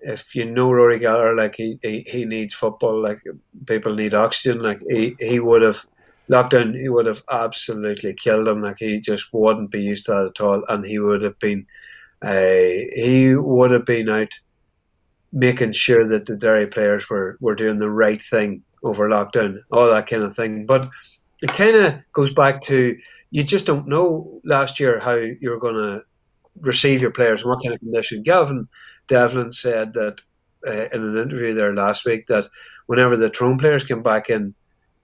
If you know Rory Gallagher, like he, he, he needs football, like people need oxygen. Like he, he would have lockdown, he would have absolutely killed him. Like he just wouldn't be used to that at all, and he would have been, uh, he would have been out making sure that the Derry players were were doing the right thing over lockdown, all that kind of thing. But it kind of goes back to, you just don't know last year how you're gonna receive your players in what kind of condition. Gavin Devlin said that uh, in an interview there last week that whenever the Tyrone players came back in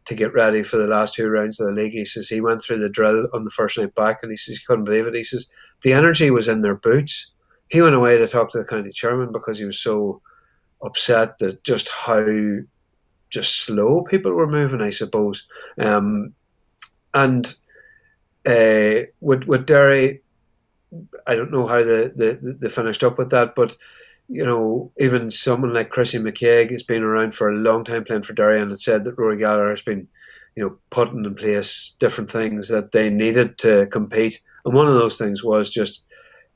to get ready for the last two rounds of the league, he says he went through the drill on the first night back and he says he couldn't believe it. He says the energy was in their boots. He went away to talk to the county chairman because he was so upset that just how just slow people were moving, I suppose. Um, and uh, with, with Derry, I don't know how they, they, they finished up with that, but, you know, even someone like Chrissy McCaig has been around for a long time playing for Derry, and had said that Rory Gallagher has been, you know, putting in place different things that they needed to compete. And one of those things was just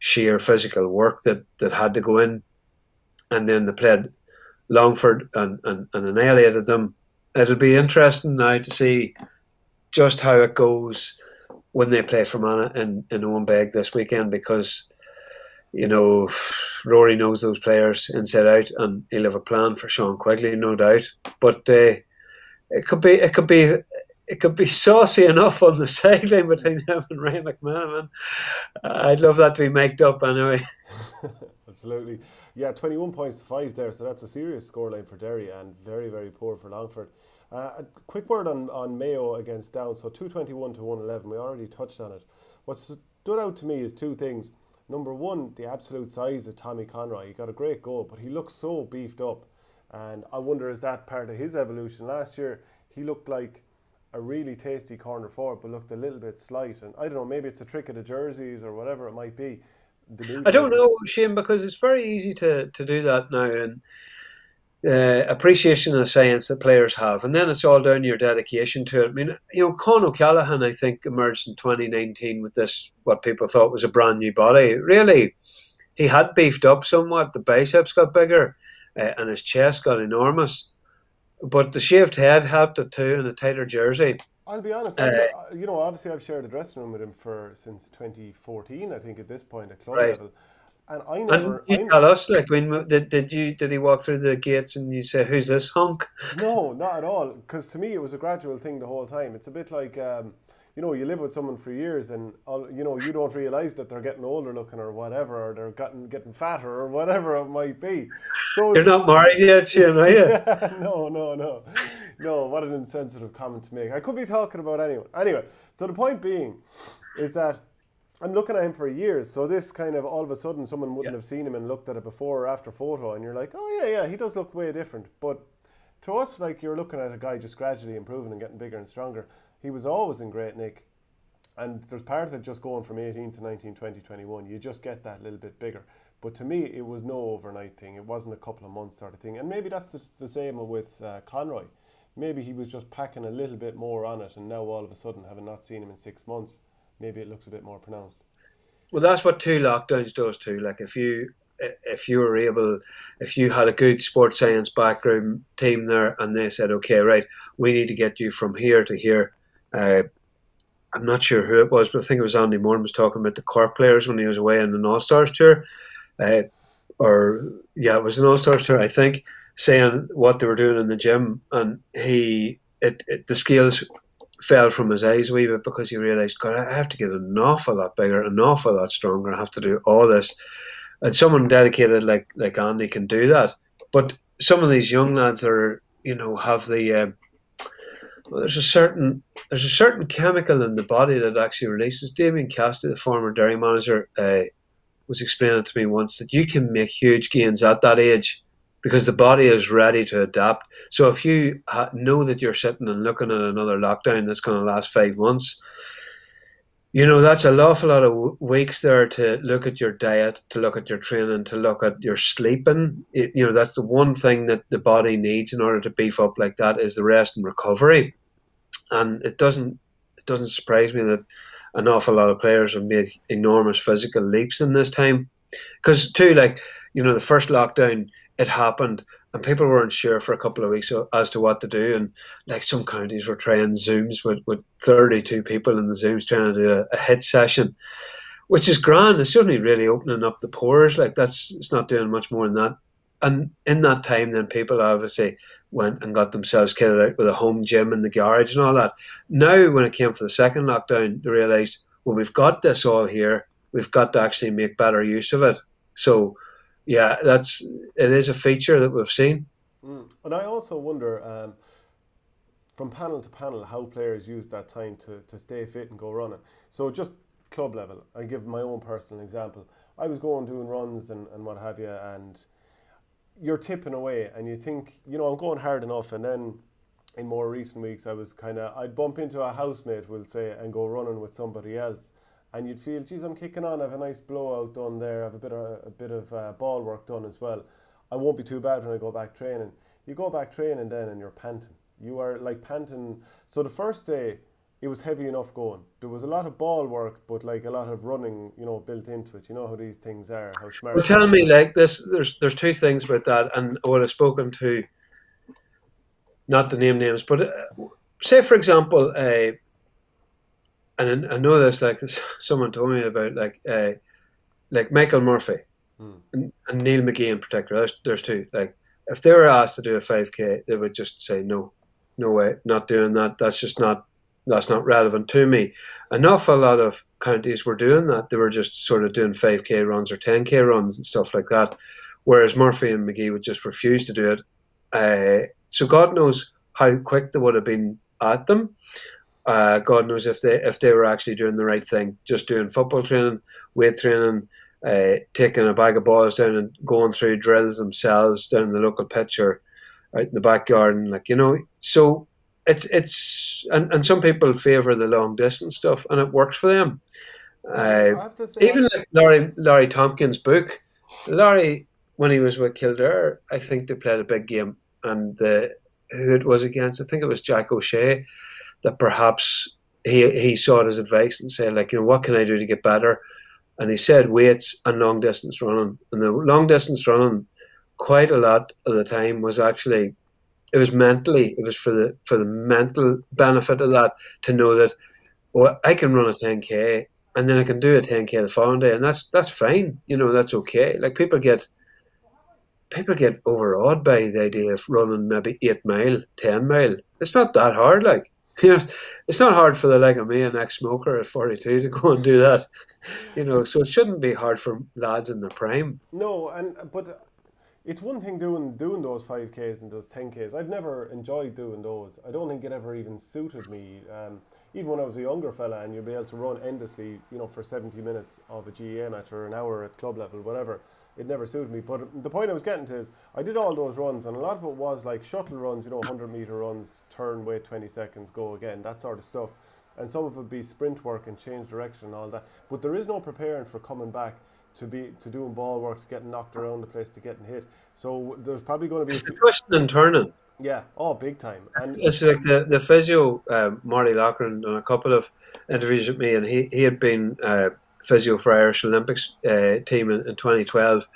sheer physical work that, that had to go in. And then they played Longford and, and, and annihilated them. it'll be interesting now to see just how it goes when they play Fermanagh in, in Owen Beg this weekend, because, you know, Rory knows those players inside out, and he'll have a plan for Sean Quigley, no doubt. But uh, it could be, it could be, it could be saucy enough on the sideline between him and Ray McMahon. I'd love that to be mic'd up anyway. Absolutely, yeah. Twenty-one points to five there, so that's a serious scoreline for Derry, and very, very poor for Longford. Uh, a quick word on on Mayo against Down. So two twenty-one to one eleven. We already touched on it. What stood out to me is two things. Number one, the absolute size of Tommy Conroy. He got a great goal, but he looks so beefed up. And I wonder, is that part of his evolution? Last year, he looked like a really tasty corner forward, but looked a little bit slight. And I don't know, maybe it's a trick of the jerseys or whatever it might be. The I don't know, Shane, because it's very easy to, to do that now. And uh, appreciation of science that players have. And then it's all down to your dedication to it. I mean, you know, Con O'Callaghan, I think, emerged in twenty nineteen with this, what people thought was a brand new body. Really, he had beefed up somewhat. The biceps got bigger uh, and his chest got enormous. But the shaved head helped it too, and a tighter jersey. I'll be honest, uh, you know, obviously I've shared a dressing room with him for since twenty fourteen, I think, at this point, at club right. level. And I never. And you tell us, like, I mean, did, did you did he walk through the gates and you say, "Who's this hunk"? No, not at all. Because to me, it was a gradual thing the whole time. It's a bit like, um, you know, you live with someone for years, and all, you know, you don't realise that they're getting older looking or whatever, or they're getting getting fatter or whatever it might be. So you're not married yet, Shane, are you? No, no, no, no. What an insensitive comment to make. I could be talking about anyone. Anyway, so the point being is that I'm looking at him for years, so this kind of all of a sudden someone wouldn't yeah. have seen him and looked at it before or after photo, and you're like, oh yeah, yeah, he does look way different. But to us, like, you're looking at a guy just gradually improving and getting bigger and stronger. He was always in great nick, and there's part of it just going from eighteen to nineteen, twenty, twenty-one. You just get that little bit bigger. But to me, it was no overnight thing. It wasn't a couple of months sort of thing. And maybe that's just the same with uh, Conroy. Maybe he was just packing a little bit more on it, and now all of a sudden, having not seen him in six months, maybe it looks a bit more pronounced. Well, that's what two lockdowns does too. Like, if you if you were able, if you had a good sports science background team there, and they said, okay, right, we need to get you from here to here. Uh, I'm not sure who it was, but I think it was Andy Moore was talking about the Cork players when he was away in an All Stars tour, uh, or yeah, it was an All Stars tour, I think, saying what they were doing in the gym, and he it, it the scales fell from his eyes a wee bit, because he realised, God, I have to get an awful lot bigger, an awful lot stronger, I have to do all this. And someone dedicated like like Andy can do that. But some of these young lads are, you know, have the uh, well, there's a certain there's a certain chemical in the body that actually releases. Damien Cassidy, the former Derry manager, uh, was explaining to me once that you can make huge gains at that age, because the body is ready to adapt. So if you know that you're sitting and looking at another lockdown that's going to last five months, you know, that's an awful lot of weeks there to look at your diet, to look at your training, to look at your sleeping. It, you know, that's the one thing that the body needs in order to beef up like that, is the rest and recovery. And it doesn't, it doesn't surprise me that an awful lot of players have made enormous physical leaps in this time. Because too, like, you know, the first lockdown, it happened, and people weren't sure for a couple of weeks as to what to do. And like, some counties were trying Zooms with, with thirty-two people in the Zooms trying to do a, a hit session, which is grand. It's only really opening up the pores. Like, that's, it's not doing much more than that. And in that time, then people obviously went and got themselves kitted out with a home gym in the garage and all that. Now, when it came for the second lockdown, they realised, well, we've got this all here. We've got to actually make better use of it. So, yeah, that's it is a feature that we've seen. Mm. And I also wonder, um, from panel to panel, how players use that time to, to stay fit and go running. So just club level, I give my own personal example. I was going doing runs and, and what have you, and you're tipping away and you think, you know, I'm going hard enough. And then in more recent weeks, I was kind of, I'd bump into a housemate, we'll say, and go running with somebody else. And you'd feel, geez, I'm kicking on, I have a nice blowout done there, I have a bit of, a bit of uh, ball work done as well. I won't be too bad when I go back training. You go back training then and you're panting. You are like panting. So the first day, it was heavy enough going. There was a lot of ball work, but like a lot of running, you know, built into it. You know how these things are, how smart. Well, tell me, like this, there's, there's two things about that. And what I've spoken to not to name names, but uh, say, for example, uh, and I know this, like this, someone told me about, like uh, like Michael Murphy mm. and, and Neil McGee in particular. There's, there's two. Like, if they were asked to do a five K, they would just say, no, no way, not doing that. That's just not, that's not relevant to me. An awful lot of counties were doing that. They were just sort of doing five K runs or ten K runs and stuff like that, whereas Murphy and McGee would just refuse to do it. Uh, so God knows how quick they would have been at them. Uh, God knows if they if they were actually doing the right thing, just doing football training, weight training, uh, taking a bag of balls down and going through drills themselves down the local pitch or out in the back garden, like, you know. So it's it's and, and some people favour the long distance stuff, and it works for them. Uh, I have to say even like Larry Larry Tompkins' book, Larry, when he was with Kildare, I think they played a big game, and uh, who it was against, I think it was Jack O'Shea, that perhaps he he sought his advice and said, like, you know, what can I do to get better? And he said weights and long distance running. And the long distance running, quite a lot of the time, was actually, it was mentally, it was for the for the mental benefit of that, to know that, well, I can run a ten K and then I can do a ten K the following day, and that's that's fine, you know, that's okay. Like, people get people get overawed by the idea of running maybe eight mile, ten mile. It's not that hard, like. You know, it's not hard for the like of me, an ex-smoker at forty-two, to go and do that. You know, so it shouldn't be hard for lads in their prime. No, and but it's one thing doing doing those five Ks and those ten Ks. I've never enjoyed doing those. I don't think it ever even suited me. Um, even when I was a younger fella, and you'd be able to run endlessly, you know, for seventy minutes of a G A A match or an hour at club level, whatever. It never suited me. But the point I was getting to is, I did all those runs, and a lot of it was like shuttle runs, you know, hundred meter runs, turn, wait twenty seconds, go again, that sort of stuff. And some of it would be sprint work and change direction and all that. But there is no preparing for coming back to be to doing ball work, to getting knocked around the place, to getting hit. So there's probably going to be... It's the twisting and turning. Yeah, oh, big time. And it's like the, the physio, um, Marty Lochran, done a couple of interviews with me, and he, he had been... Uh, physio for Irish Olympics uh, team in, in twenty twelve,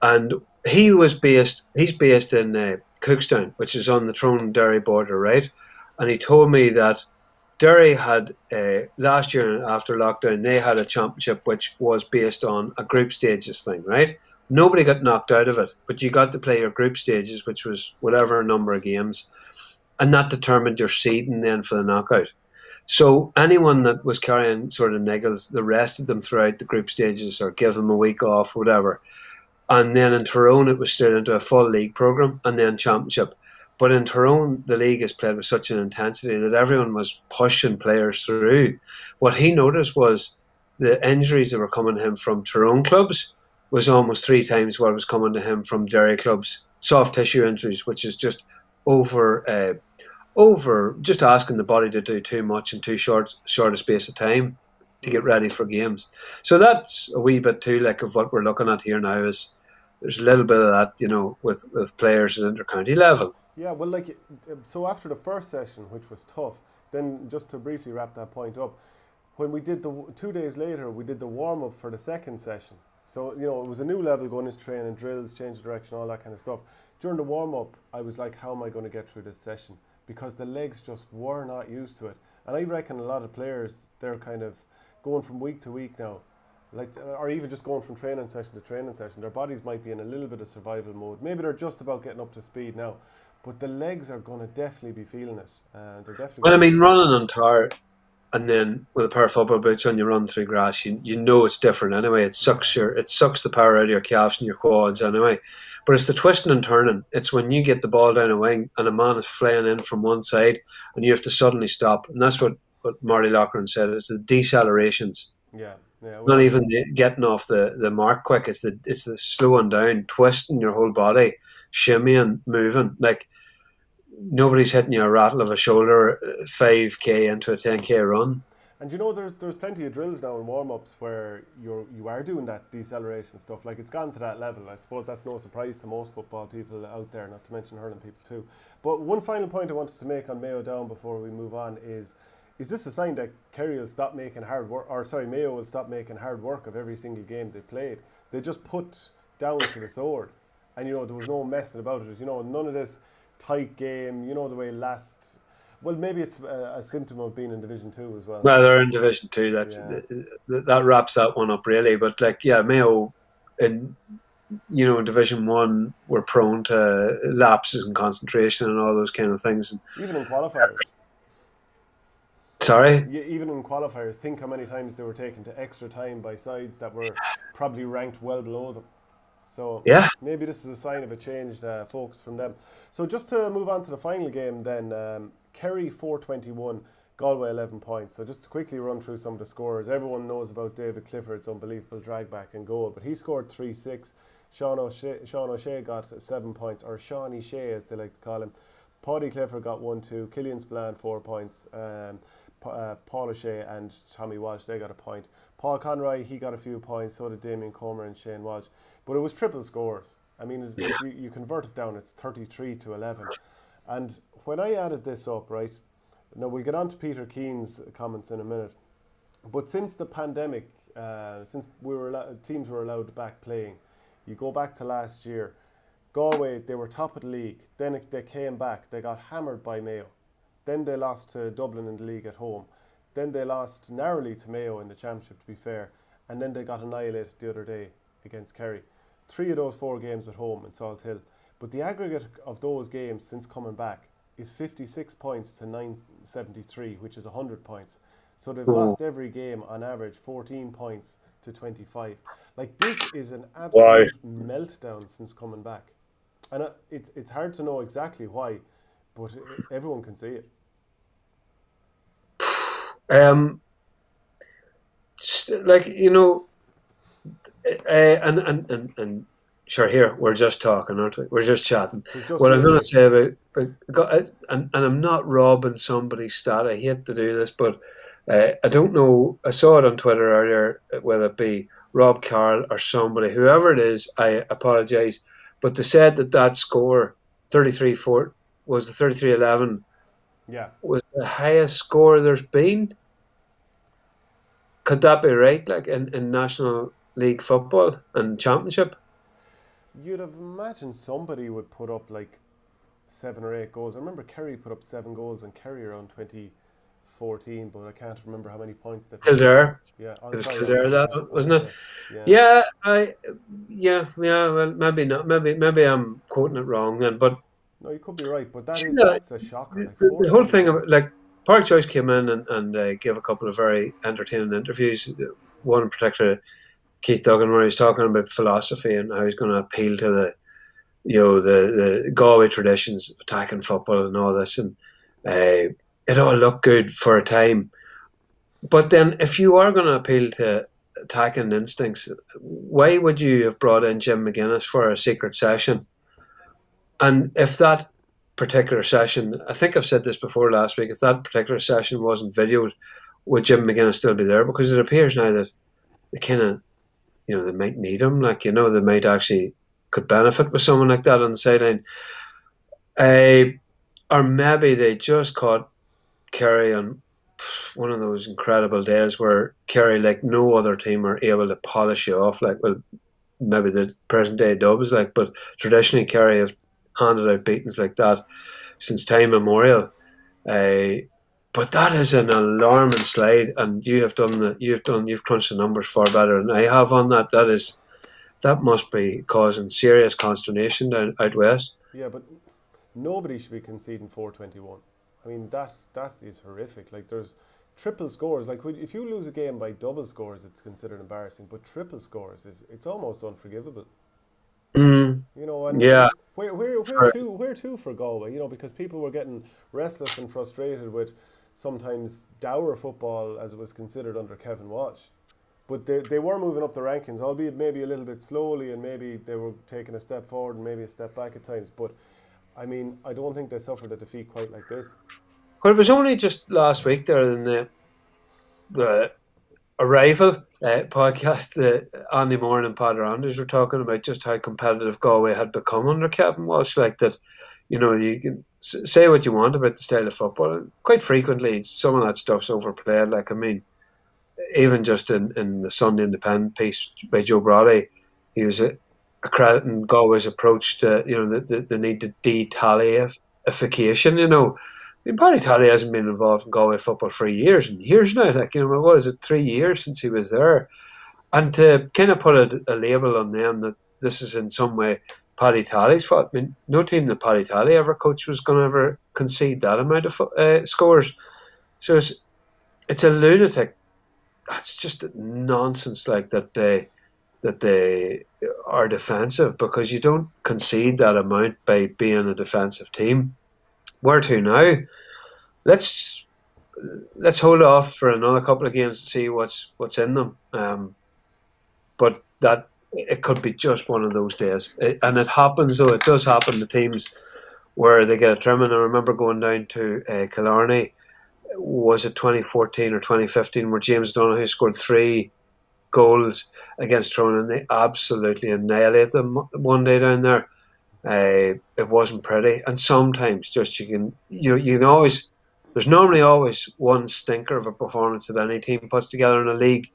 and he was based he's based in uh, Cookstown, which is on the Throne Derry border, right? And he told me that Derry had uh, last year, after lockdown, they had a championship which was based on a group stages thing, right? Nobody got knocked out of it, but you got to play your group stages, which was whatever number of games, and that determined your seeding then for the knockout. So anyone that was carrying sort of niggles, they rested them throughout the group stages or give them a week off, whatever. And then in Tyrone, it was straight into a full league programme and then championship. But in Tyrone, the league is played with such an intensity that everyone was pushing players through. What he noticed was the injuries that were coming to him from Tyrone clubs was almost three times what was coming to him from Derry clubs. Soft tissue injuries, which is just over... Uh, over just asking the body to do too much in too short short a space of time to get ready for games. So that's a wee bit too like of what we're looking at here now, is there's a little bit of that, you know, with, with players at inter-county level. Yeah, well, like, so after the first session, which was tough, then just to briefly wrap that point up, when we did the, two days later, we did the warm-up for the second session. So, you know, it was a new level going into training, drills, change of direction, all that kind of stuff. During the warm-up, I was like, how am I going to get through this session? Because the legs just were not used to it. And I reckon a lot of players, they're kind of going from week to week now, like, or even just going from training session to training session. Their bodies might be in a little bit of survival mode. Maybe they're just about getting up to speed now, but the legs are going to definitely be feeling it. And they're definitely. Well, I mean, running on tar and then with a pair of football boots on, you run through grass. You you know it's different anyway. It sucks your it sucks the power out of your calves and your quads anyway. But it's the twisting and turning. It's when you get the ball down a wing and a man is flying in from one side and you have to suddenly stop. And that's what, what Marty Lochran said. It's the decelerations. Yeah. yeah Not even the, getting off the, the mark quick. It's the, it's the slowing down, twisting your whole body, shimmying, moving. Like, nobody's hitting you a rattle of a shoulder five K into a ten K run. And you know, there's, there's plenty of drills now in warm-ups where you're, you are doing that deceleration stuff. Like, it's gone to that level. I suppose that's no surprise to most football people out there, not to mention hurling people too. But one final point I wanted to make on Mayo Down before we move on is, is this a sign that Kerry will stop making hard work, or sorry, Mayo will stop making hard work of every single game they played? They just put down to the sword. And, you know, there was no messing about it. You know, none of this tight game, you know, the way last... Well, maybe it's a, a symptom of being in Division Two as well. Well, they're in Division Two. That's yeah. th that wraps that one up really. But like, yeah, Mayo, in you know, in Division One, were prone to lapses in concentration and all those kind of things. And even in qualifiers. Sorry. Yeah, even in qualifiers, think how many times they were taken to extra time by sides that were probably ranked well below them. So yeah, maybe this is a sign of a changed uh, focus from them. So just to move on to the final game then, um, Kerry four twenty-one, Galway eleven points. So just to quickly run through some of the scorers. Everyone knows about David Clifford's unbelievable drag back and goal, but he scored three six. Sean O'Shea, Sean O'Shea got seven points, or Sean O'Shea as they like to call him. Paddy Clifford got one two, Killian Spillane four points, um, uh, Paul O'Shea and Tommy Walsh, they got a point. Paul Conroy, he got a few points, so did Damien Comer and Shane Walsh. But it was triple scores. I mean, yeah. if you, you convert it down, it's thirty-three to eleven. And when I added this up, right, now we'll get on to Peter Keane's comments in a minute, but since the pandemic, uh, since we were teams were allowed back playing, you go back to last year, Galway, they were top of the league, then it, they came back, they got hammered by Mayo, then they lost to Dublin in the league at home, then they lost narrowly to Mayo in the championship, to be fair, and then they got annihilated the other day against Kerry. Three of those four games at home in Salt Hill. But the aggregate of those games since coming back is fifty-six points to nine seventy-three, which is one hundred points. So they've lost every game on average fourteen points to twenty-five. Like, this is an absolute why? meltdown since coming back. And it's, it's hard to know exactly why, but everyone can see it. Um, just like, you know, uh, and, and, and, and, sure, here, we're just talking, aren't we? We're just chatting. We're just what I'm going to say about, about and, and I'm not robbing somebody's stat, I hate to do this, but uh, I don't know, I saw it on Twitter earlier, whether it be Rob Carl or somebody, whoever it is, I apologise, but they said that that score, thirty-three four, was the thirty-three eleven, yeah, was the highest score there's been. Could that be right, like in, in National League football and championship? You'd have imagined somebody would put up like seven or eight goals. I remember Kerry put up seven goals and Kerry around twenty fourteen, but I can't remember how many points they put Kildare. Yeah, it was Kildare, that wasn't it? Yeah. yeah, I, yeah, yeah. Well, maybe not. Maybe, maybe I'm quoting it wrong then. But no, you could be right. But that is, know, that's a shocker. Like the, the whole thing about like Park Joyce came in and and uh, gave a couple of very entertaining interviews. One in particular, Keith Duggan, where he's talking about philosophy and how he's going to appeal to the, you know, the, the Galway traditions, attacking football and all this, and uh, it all looked good for a time. But then if you are going to appeal to attacking instincts, why would you have brought in Jim McGuinness for a secret session? And if that particular session, I think I've said this before last week, if that particular session wasn't videoed, would Jim McGuinness still be there? Because it appears now that the kind of, you know, they might need him. Like, you know, they might actually could benefit with someone like that on the sideline. Uh, or maybe they just caught Kerry on one of those incredible days where Kerry, like no other team, are able to polish you off. Like, well, maybe the present day Dubs, like, but traditionally Kerry have handed out beatings like that since time immemorial. Uh, But that is an alarming slide, and you have done the you've done you've crunched the numbers far better than I have on that. That is, that must be causing serious consternation down out west. Yeah, but nobody should be conceding four twenty-one. I mean, that that is horrific. Like, there's triple scores. Like, if you lose a game by double scores, it's considered embarrassing. But triple scores is it's almost unforgivable. Mm. You know, and yeah, where where where to where to for Galway? You know, because people were getting restless and frustrated with sometimes dour football as it was considered under Kevin Walsh. But they, they were moving up the rankings, albeit maybe a little bit slowly, and maybe they were taking a step forward and maybe a step back at times. But, I mean, I don't think they suffered a defeat quite like this. Well, it was only just last week there in the, the Arrival uh, podcast, the Andy Moore and Paddy Anders were talking about just how competitive Galway had become under Kevin Walsh, like that. You know, you can say what you want about the style of football, and quite frequently some of that stuff's overplayed. Like, I mean, even just in, in the Sunday Independent piece by Joe Brody, he was a, a crediting Galway's approach to, you know, the, the, the need to de-tally ification, you know. I mean, Paddy Talley hasn't been involved in Galway football for years and years now. Like, you know, what is it, three years since he was there? And to kind of put a, a label on them that this is in some way Paddy Talley's fault. I mean, no team that Paddy Talley ever coached was going to ever concede that amount of uh, scores. So it's, it's a lunatic. It's just nonsense, like, that they, that they are defensive, because you don't concede that amount by being a defensive team. Where to now? Let's let's hold off for another couple of games and see what's what's in them. Um, but that it could be just one of those days, it, and it happens though. It does happen to teams where they get a trimming. I remember going down to uh, Killarney. Was it twenty fourteen or twenty fifteen where James Donaghy scored three goals against Tyrone and they absolutely annihilate them one day down there? Uh, it wasn't pretty, and sometimes just you can you know, you can always there's normally always one stinker of a performance that any team puts together in a league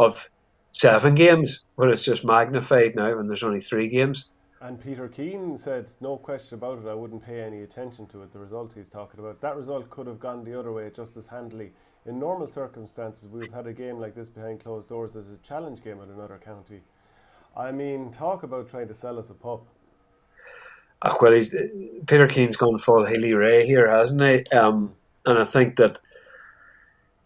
of seven games, but it's just magnified now when there's only three games. And Peter Keane said, no question about it, I wouldn't pay any attention to it, the result he's talking about. That result could have gone the other way just as handily. In normal circumstances, we've had a game like this behind closed doors as a challenge game at another county. I mean, talk about trying to sell us a pup. Oh, well, he's, Peter Keane's gone full Healy Ray here, hasn't he? Um, and I think that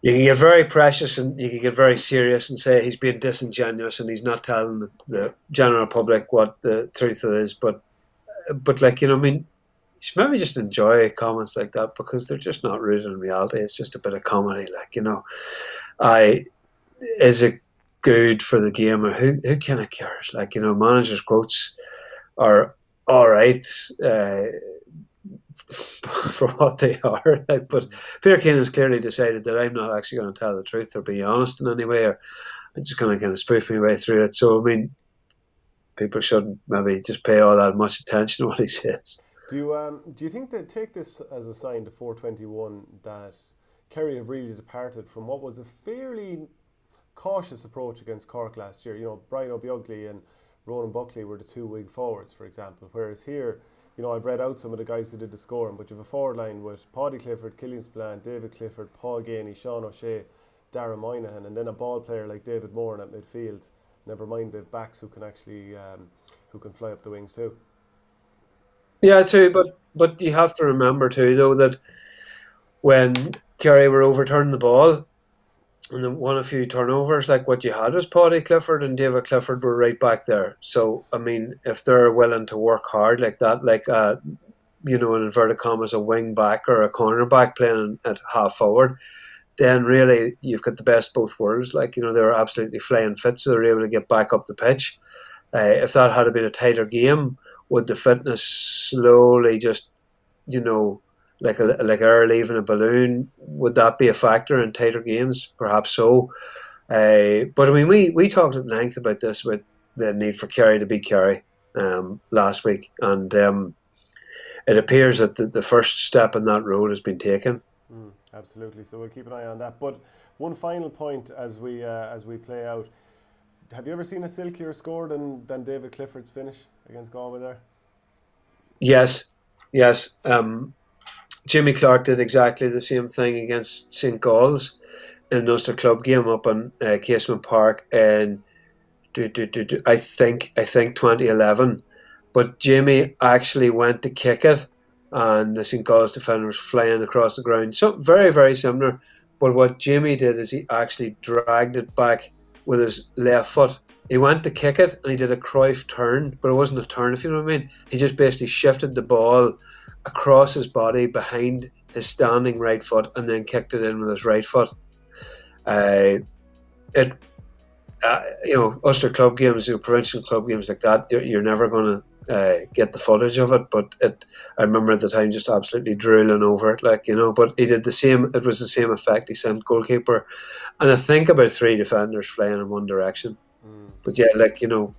you can get very precious and you can get very serious and say he's being disingenuous and he's not telling the, the general public what the truth is. But, but like, you know, I mean, you should maybe just enjoy comments like that, because they're just not rooted in reality. It's just a bit of comedy, like, you know. I is it good for the game, or who who kind of cares? Like, you know, managers' quotes are all right. Uh, for what they are, like, but Peter Keane has clearly decided that I'm not actually going to tell the truth or be honest in any way, or I'm just going to kind of spoof my way through it. So I mean, people shouldn't maybe just pay all that much attention to what he says. Do you um do you think they take this as a sign to four twenty-one that Kerry have really departed from what was a fairly cautious approach against Cork last year? You know, Brian O'Beugly and Ronan Buckley were the two wing forwards, for example, whereas here, you know, I've read out some of the guys who did the scoring, but you have a forward line with Paddy Clifford, Killian Spillane, David Clifford, Paul Ganey, Sean O'Shea, Dara Moynihan, and then a ball player like David Moran at midfield. Never mind the backs who can actually um, who can fly up the wings too. Yeah, too. But but you have to remember too, though, that when Kerry were overturning the ball and then won a few turnovers, like, what you had was Paddy Clifford and David Clifford were right back there. So, I mean, if they're willing to work hard like that, like, uh, you know, in inverted commas, a wing back or a corner back playing at half forward, then really you've got the best both worlds. Like, you know, they're absolutely flying fit, so they're able to get back up the pitch. Uh, if that had been a tighter game, would the fitness slowly just, you know, like a, like air leaving a balloon, would that be a factor in tighter games? Perhaps so. Uh, but I mean, we, we talked at length about this, about the need for Kerry to be Kerry um, last week, and um, it appears that the, the first step in that road has been taken. Mm, absolutely. So we'll keep an eye on that. But one final point as we uh, as we play out: have you ever seen a silkier score than than David Clifford's finish against Galway there? Yes, yes. Um, Jimmy Clark did exactly the same thing against Saint Gall's in an Ulster club game up on uh, Casement Park, and do, do, do, do, I think I think twenty eleven. But Jimmy actually went to kick it, and the Saint Gall's defender was flying across the ground. So very very similar. But what Jimmy did is he actually dragged it back with his left foot. He went to kick it, and he did a Cruyff turn, but it wasn't a turn, if you know what I mean. He just basically shifted the ball across his body behind his standing right foot and then kicked it in with his right foot. Uh, it, uh, you know, Ulster club games, you know, provincial club games like that, you're, you're never going to uh, get the footage of it. But it, I remember at the time just absolutely drooling over it, like, you know. But he did the same. It was the same effect. He sent goalkeeper, and I think about three defenders flying in one direction. Mm. But yeah, like, you know.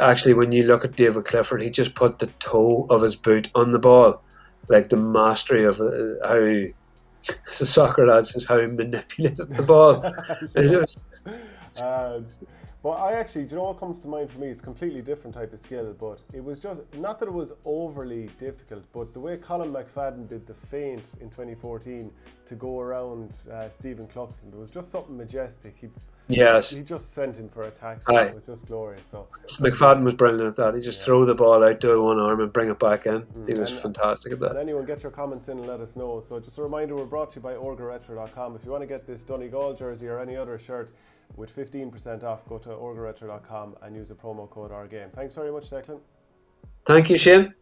Actually, when you look at David Clifford, he just put the toe of his boot on the ball. Like, the mastery of how, as a soccer lad says, how he manipulated the ball. Yeah. It was Uh, but I actually, do you know what comes to mind for me? It's a completely different type of skill, but it was just, not that it was overly difficult, but the way Colin McFadden did the feint in twenty fourteen to go around uh, Stephen Cluxton, there was just something majestic. He, yes. He just sent him for a tackle. It was just glorious. So McFadden was brilliant at that. He just yeah. threw the ball out to one arm and bring it back in. Mm, he was and, fantastic at that. And anyone, get your comments in and let us know. So just a reminder, we're brought to you by orga retro dot com. If you want to get this Donegal jersey or any other shirt with fifteen percent off, go to orga retro dot com and use the promo code OurGame. Thanks very much, Declan. Thank you, Shane.